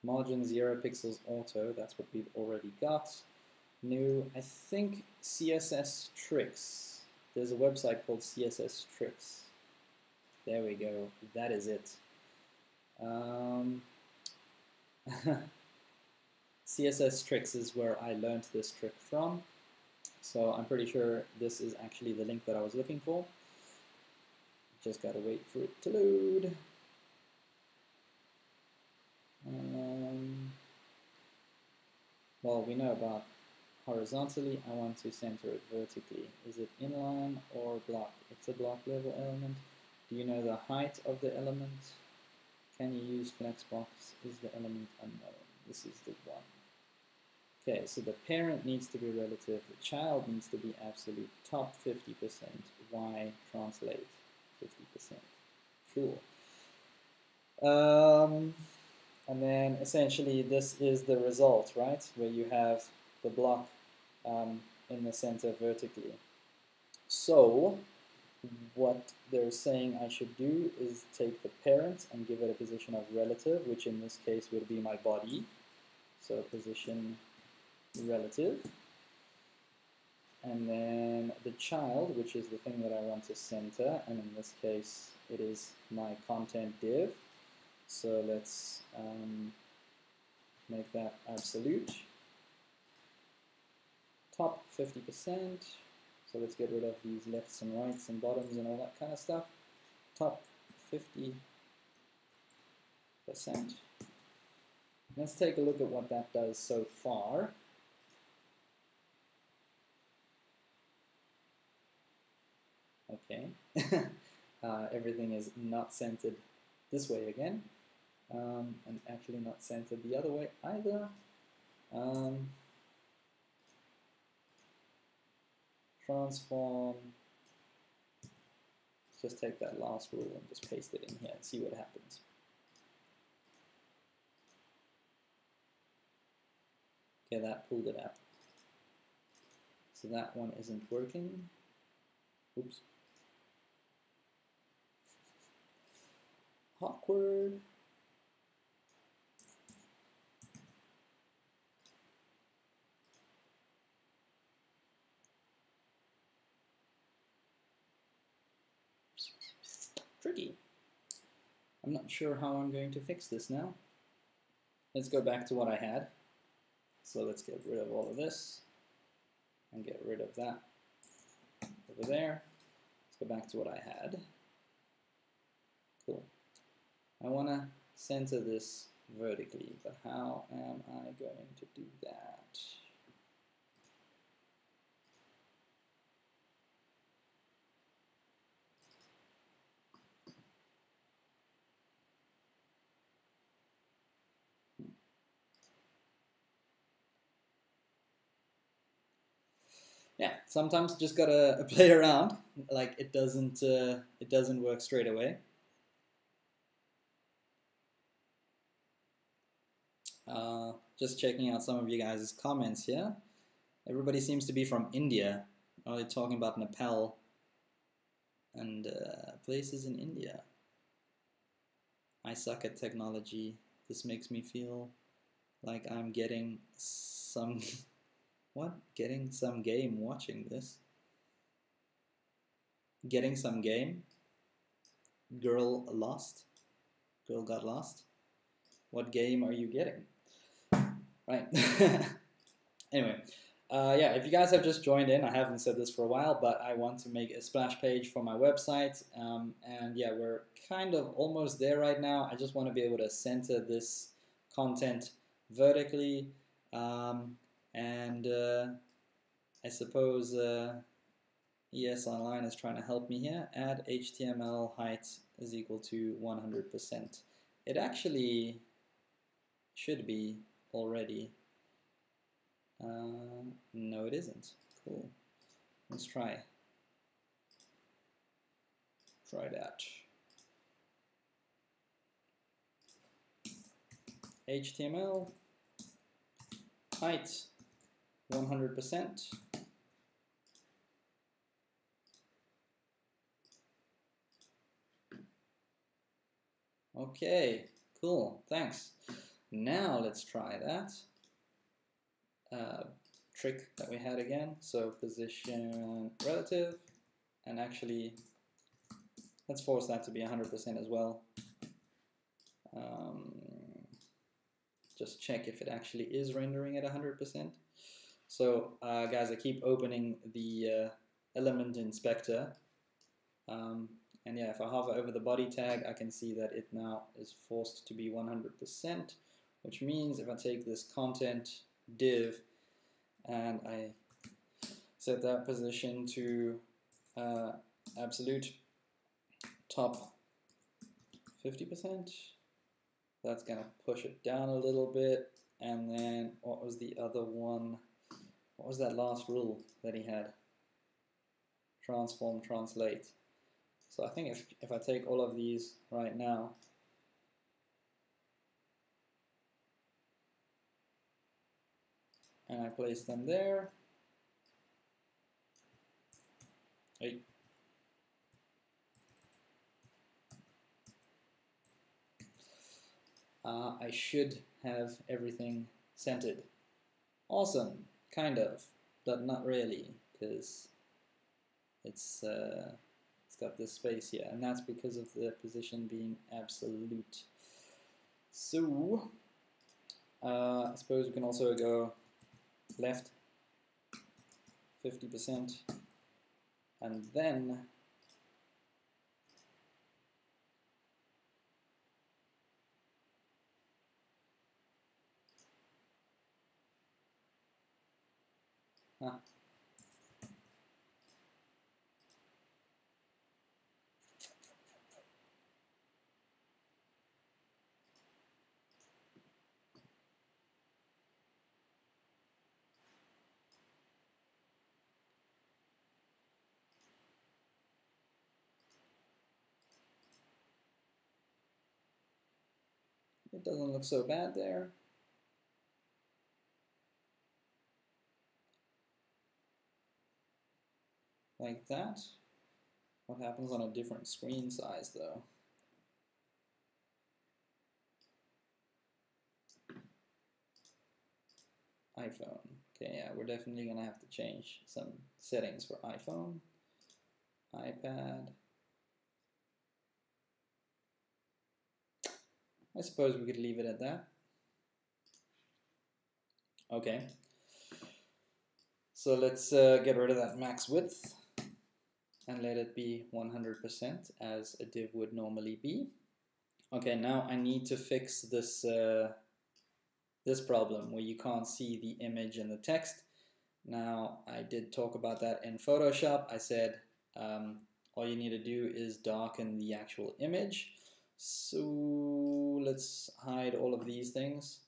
Margin 0 pixels auto. That's what we've already got. New. I think CSS Tricks. There's a website called CSS Tricks. There we go. That is it. CSS Tricks is where I learned this trick from. So I'm pretty sure this is actually the link that I was looking for. Just gotta wait for it to load. Well, we know about horizontally. I want to center it vertically. Is it inline or block? It's a block level element. Do you know the height of the element? Can you use flexbox? Is the element unknown? This is the one. Okay, so the parent needs to be relative. The child needs to be absolute. Top 50%. Y translate 50%. Cool. And then essentially this is the result, right? Where you have the block in the center vertically. So what they're saying I should do is take the parent and give it a position of relative, which in this case would be my body. So position relative. And then the child, which is the thing that I want to center, and in this case it is my content div. So let's make that absolute. Top 50%. So let's get rid of these lefts and rights and bottoms and all that kind of stuff. Top 50%. Let's take a look at what that does so far. Okay. Everything is not centered this way again. and actually not centered the other way either. Transform, just take that last rule and just paste it in here and see what happens. Okay, that pulled it out. So that one isn't working. Oops. Awkward. Tricky. I'm not sure how I'm going to fix this now. Let's go back to what I had. So let's get rid of all of this and get rid of that over there. Let's go back to what I had. Cool. I want to center this vertically, but how am I going to do that? Yeah, sometimes just gotta play around. Like it doesn't work straight away. Just checking out some of you guys' comments here. Everybody seems to be from India. Are they talking about Nepal and places in India? I suck at technology. This makes me feel like I'm getting some. What? Getting some game watching this? Getting some game? Girl lost? Girl got lost? What game are you getting? Right. Anyway, yeah, if you guys have just joined in, I haven't said this for a while, but I want to make a splash page for my website. And yeah, we're kind of almost there right now. I just want to be able to center this content vertically. And I suppose ES Online is trying to help me here. Add HTML height is equal to 100%. It actually should be already. No, it isn't. Cool. Let's try. Try that. HTML height. 100%. Okay, cool, thanks. Now let's try that trick that we had again. So position relative, and actually let's force that to be 100% as well. Just check if it actually is rendering at 100%. So guys, I keep opening the element inspector, and yeah, if I hover over the body tag, I can see that it now is forced to be 100%, which means if I take this content div and I set that position to absolute top 50%, that's gonna push it down a little bit. And then what was the other one? What was that last rule that he had? Transform, translate. So I think if I take all of these right now, and I place them there, hey. I should have everything centered. Awesome. Kind of, but not really, because it's got this space here, and that's because of the position being absolute. So I suppose we can also go left 50%, and then It doesn't look so bad there. Like that. What happens on a different screen size though? iPhone. Okay, yeah, we're definitely gonna have to change some settings for iPhone, iPad. I suppose we could leave it at that. Okay. So let's get rid of that max width and let it be 100% as a div would normally be. Okay, now I need to fix this this problem where you can't see the image and the text. Now, I did talk about that in Photoshop. I said all you need to do is darken the actual image. So let's hide all of these things.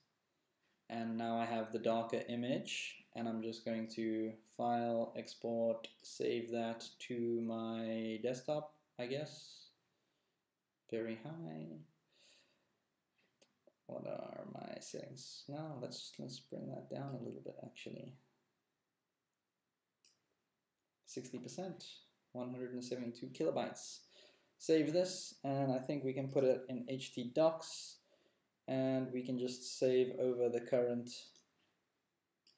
And now I have the darker image, and I'm just going to file, export, save that to my desktop, I guess. Very high. What are my settings? Now let's bring that down a little bit actually. 60%, 172 kilobytes. Save this, and I think we can put it in htdocs, and we can just save over the current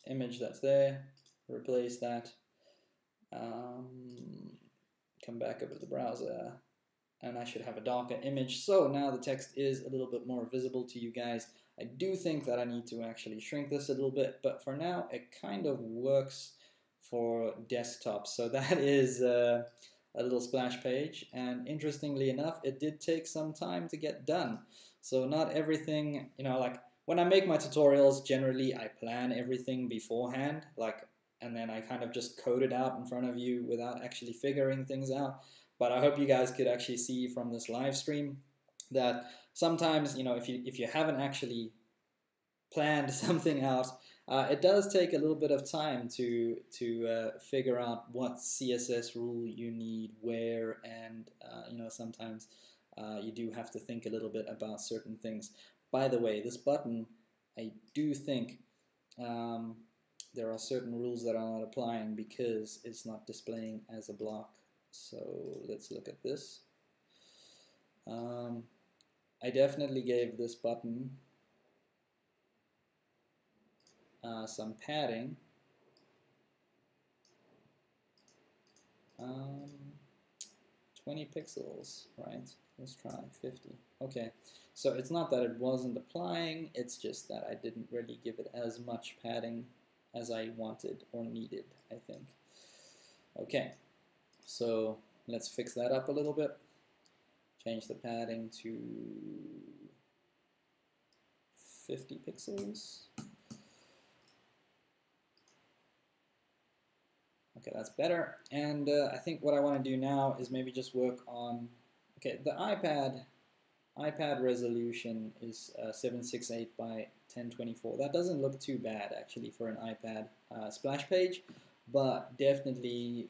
image that's there, replace that, come back over the browser, and I should have a darker image. So now the text is a little bit more visible to you guys. I do think that I need to actually shrink this a little bit, but for now it kind of works for desktop. So that is a little splash page, and interestingly enough, it did take some time to get done. So not everything, you know, like when I make my tutorials, generally I plan everything beforehand, like, and then I kind of just code it out in front of you without actually figuring things out. But I hope you guys could actually see from this live stream that sometimes, you know, if you haven't actually planned something out, it does take a little bit of time to figure out what CSS rule you need where, and you know, sometimes you do have to think a little bit about certain things. By the way, this button, I do think there are certain rules that are not applying because it's not displaying as a block. So let's look at this. I definitely gave this button some padding. Um, 20 pixels, right? Let's try 50. Okay, so it's not that it wasn't applying, it's just that I didn't really give it as much padding as I wanted or needed, I think. Okay, so let's fix that up a little bit. Change the padding to 50 pixels. Okay, that's better. And I think what I want to do now is maybe just work on, okay, the iPad resolution is 768 by 1024. That doesn't look too bad actually for an iPad splash page, but definitely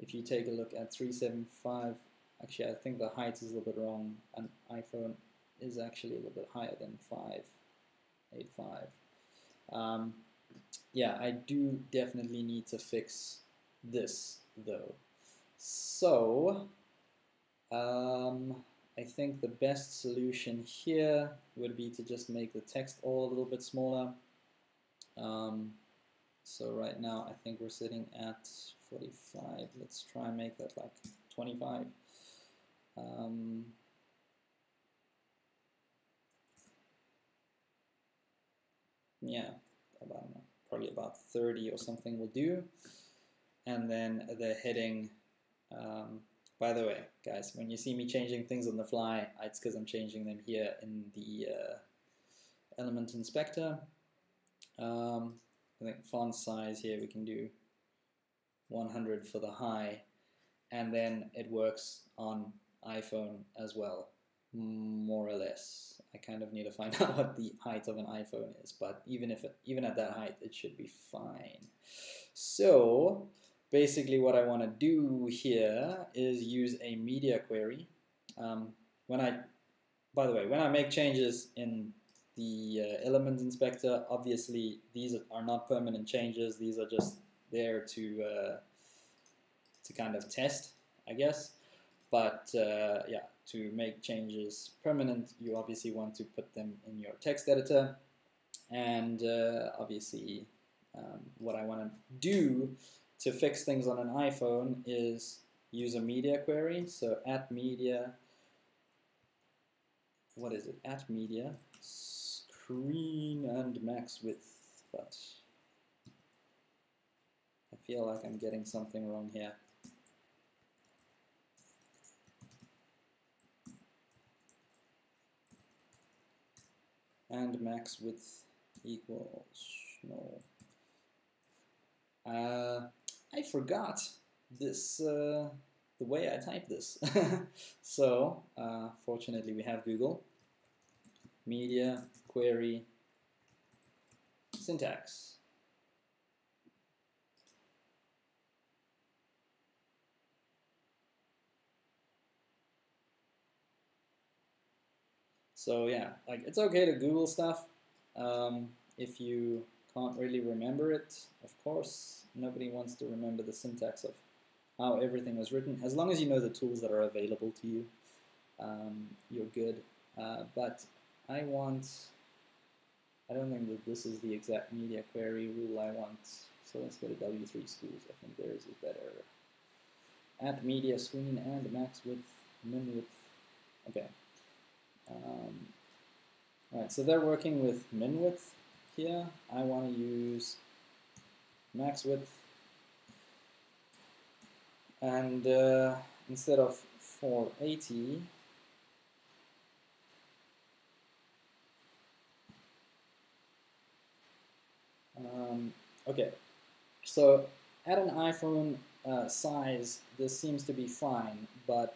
if you take a look at 375, actually I think the height is a little bit wrong. An iPhone is actually a little bit higher than 585. Yeah, I do definitely need to fix this though. So, I think the best solution here would be to just make the text all a little bit smaller. So right now I think we're sitting at 45. Let's try and make that like 25. Yeah, about, probably about 30 or something will do. And then the heading, by the way, guys, when you see me changing things on the fly, it's because I'm changing them here in the element inspector. I think font size here we can do 100 for the high, and then it works on iPhone as well, more or less. I kind of need to find out what the height of an iPhone is, but even at that height, it should be fine. So basically what I want to do here is use a media query. When I By the way, when I make changes in the element inspector, obviously these are not permanent changes. These are just there to kind of test, I guess. But yeah, to make changes permanent, you obviously want to put them in your text editor. And obviously, what I want to do to fix things on an iPhone is use a media query. So at media, what is it? At media, screen and max width. But I feel like I'm getting something wrong here. And max width equals no. I forgot this the way I typed this. So fortunately, we have Google media query syntax. So yeah, like it's okay to Google stuff if you can't really remember it. Of course, nobody wants to remember the syntax of how everything was written. As long as you know the tools that are available to you, you're good. But I don't think that this is the exact media query rule I want. So let's go to W3Schools. I think theirs is better. At media screen and max width, min width. Okay. All right, so they're working with min width here. I want to use max width, and instead of 480, okay. So at an iPhone size, this seems to be fine, but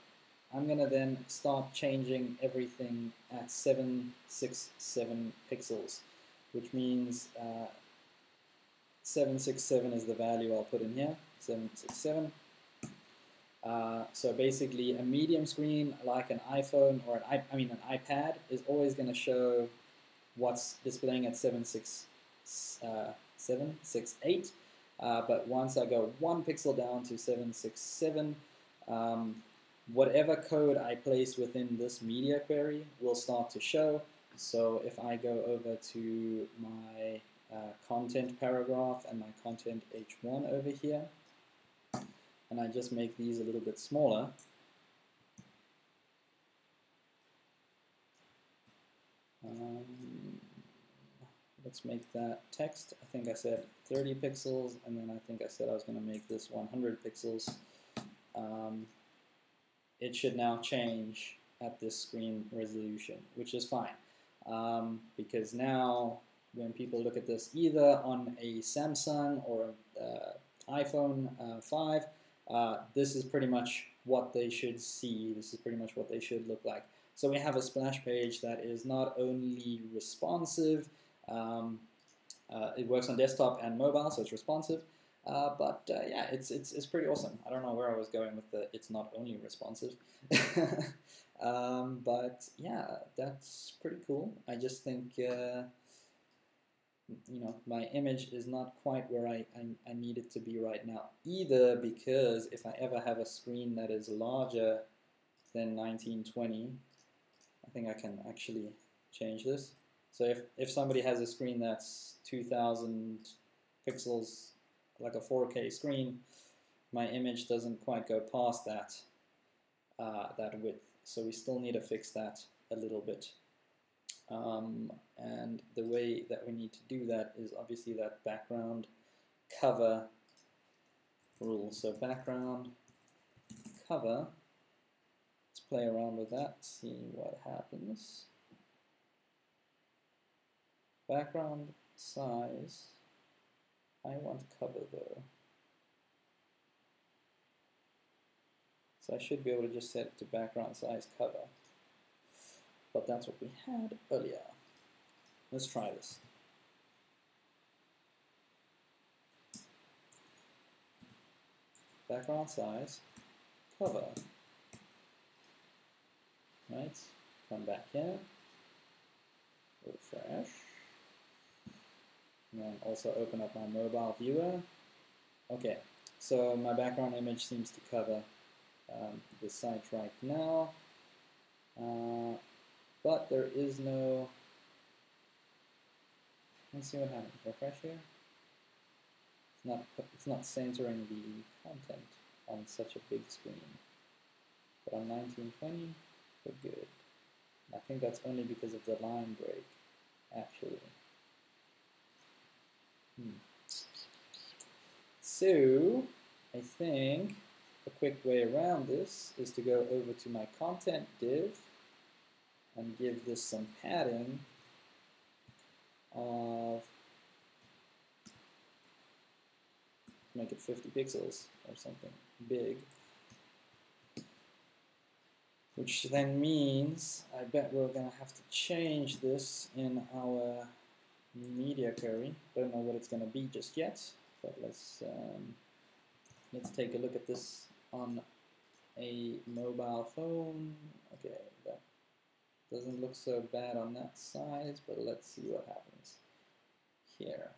I'm gonna then start changing everything at 767 pixels, which means 767 is the value I'll put in here, 767. So basically a medium screen like an iPhone or an iPad is always gonna show what's displaying at 768. But once I go 1 pixel down to 767, whatever code I place within this media query will start to show. So if I go over to my content paragraph and my content H1 over here, and I just make these a little bit smaller, let's make that text. I think I said 30 pixels, and then I think I said I was going to make this 100 pixels. It should now change at this screen resolution, which is fine. Because now when people look at this either on a Samsung or iPhone 5, this is pretty much what they should see. This is pretty much what they should look like. So we have a splash page that is not only responsive, it works on desktop and mobile, so it's responsive. Yeah, it's pretty awesome. I don't know where I was going with the it's not only responsive. But yeah, that's pretty cool. I just think, you know, my image is not quite where I need it to be right now either, because if I ever have a screen that is larger than 1920, I think I can actually change this. So if somebody has a screen that's 2000 pixels, like a 4K screen, my image doesn't quite go past that that width. So we still need to fix that a little bit. And the way that we need to do that is obviously that background cover rule. So background cover, let's play around with that, see what happens. Background size, I want cover though. So I should be able to just set it to background size cover. But that's what we had earlier. Let's try this. Background size cover. Right? Come back here, refresh, and then also open up my mobile viewer. Okay, so my background image seems to cover the site right now, but there is no, let's see what happens, refresh here, it's not centering the content on such a big screen, but on 1920, we're good. I think that's only because of the line break, actually. So, I think a quick way around this is to go over to my content div and give this some padding of, make it 50 pixels or something big. Which then means, I bet we're going to have to change this in our media query. Don't know what it's going to be just yet, but let's take a look at this on a mobile phone. Okay, that doesn't look so bad on that size, but let's see what happens here.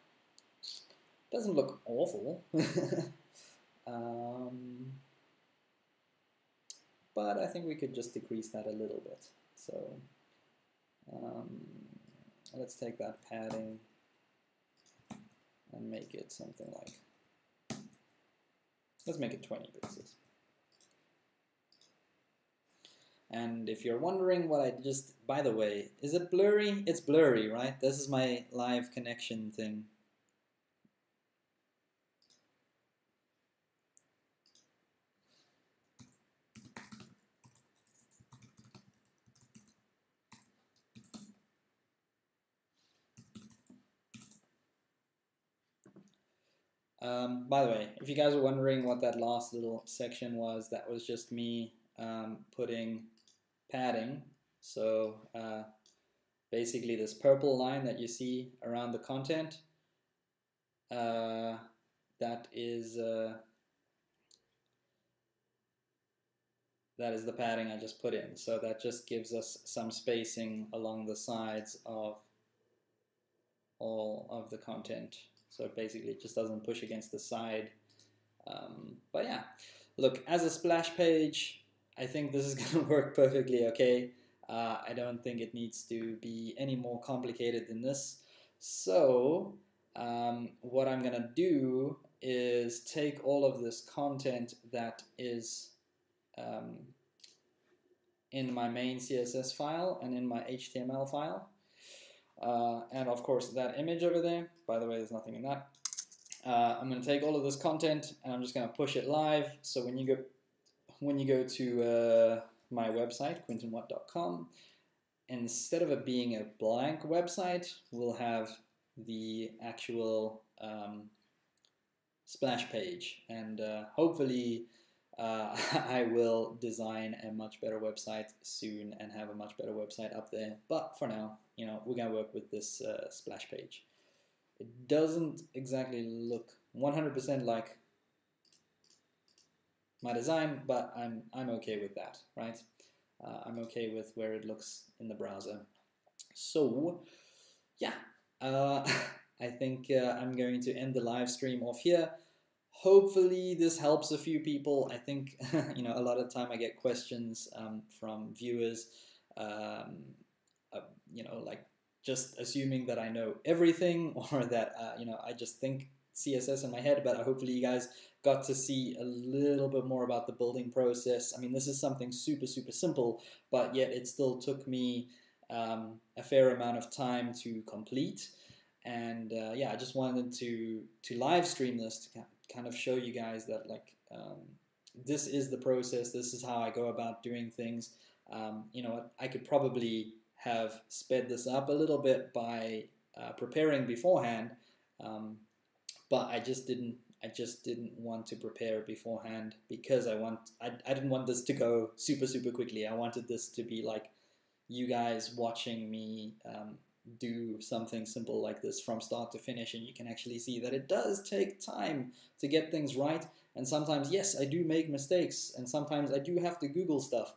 Doesn't look awful. But I think we could just decrease that a little bit. So let's take that padding and make it something like, let's make it 20 pixels. And if you're wondering what I just, by the way, is it blurry? It's blurry, right? This is my live connection thing. By the way, if you guys were wondering what that last little section was, that was just me putting padding. So basically this purple line that you see around the content, that is the padding I just put in. So that just gives us some spacing along the sides of all of the content. So basically it just doesn't push against the side. But yeah, look, as a splash page, I think this is going to work perfectly okay. I don't think it needs to be any more complicated than this. So what I'm going to do is take all of this content that is in my main CSS file and in my HTML file. And of course that image over there, by the way, there's nothing in that. I'm going to take all of this content and I'm just going to push it live. So when you go to my website, QuentinWatt.com, instead of it being a blank website, we'll have the actual splash page. And hopefully I will design a much better website soon and have a much better website up there. But for now, you know, we're going to work with this splash page. It doesn't exactly look 100% like my design, but I'm okay with that, right? I'm okay with where it looks in the browser. So, yeah, I think I'm going to end the live stream off here. Hopefully this helps a few people. I think, you know, a lot of the time I get questions from viewers, you know, like just assuming that I know everything or that, you know, I just think CSS in my head, but hopefully you guys got to see a little bit more about the building process. I mean, this is something super, super simple, but yet it still took me a fair amount of time to complete. And yeah, I just wanted to live stream this to kind of show you guys that, like, this is the process, this is how I go about doing things. You know, I could probably have sped this up a little bit by preparing beforehand, but I just didn't want to prepare beforehand because I didn't want this to go super, super quickly. I wanted this to be like you guys watching me do something simple like this from start to finish, and you can actually see that it does take time to get things right, and sometimes, yes, I do make mistakes, and sometimes I do have to Google stuff,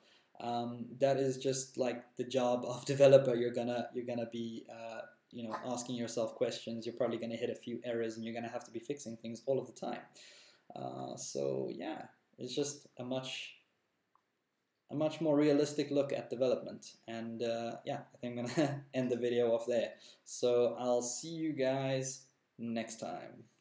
That is just like the job of developer. You're gonna be you know, asking yourself questions. You're probably gonna hit a few errors, and you're gonna have to be fixing things all of the time. So yeah, it's just a much more realistic look at development. And yeah, I think I'm gonna end the video off there. So I'll see you guys next time.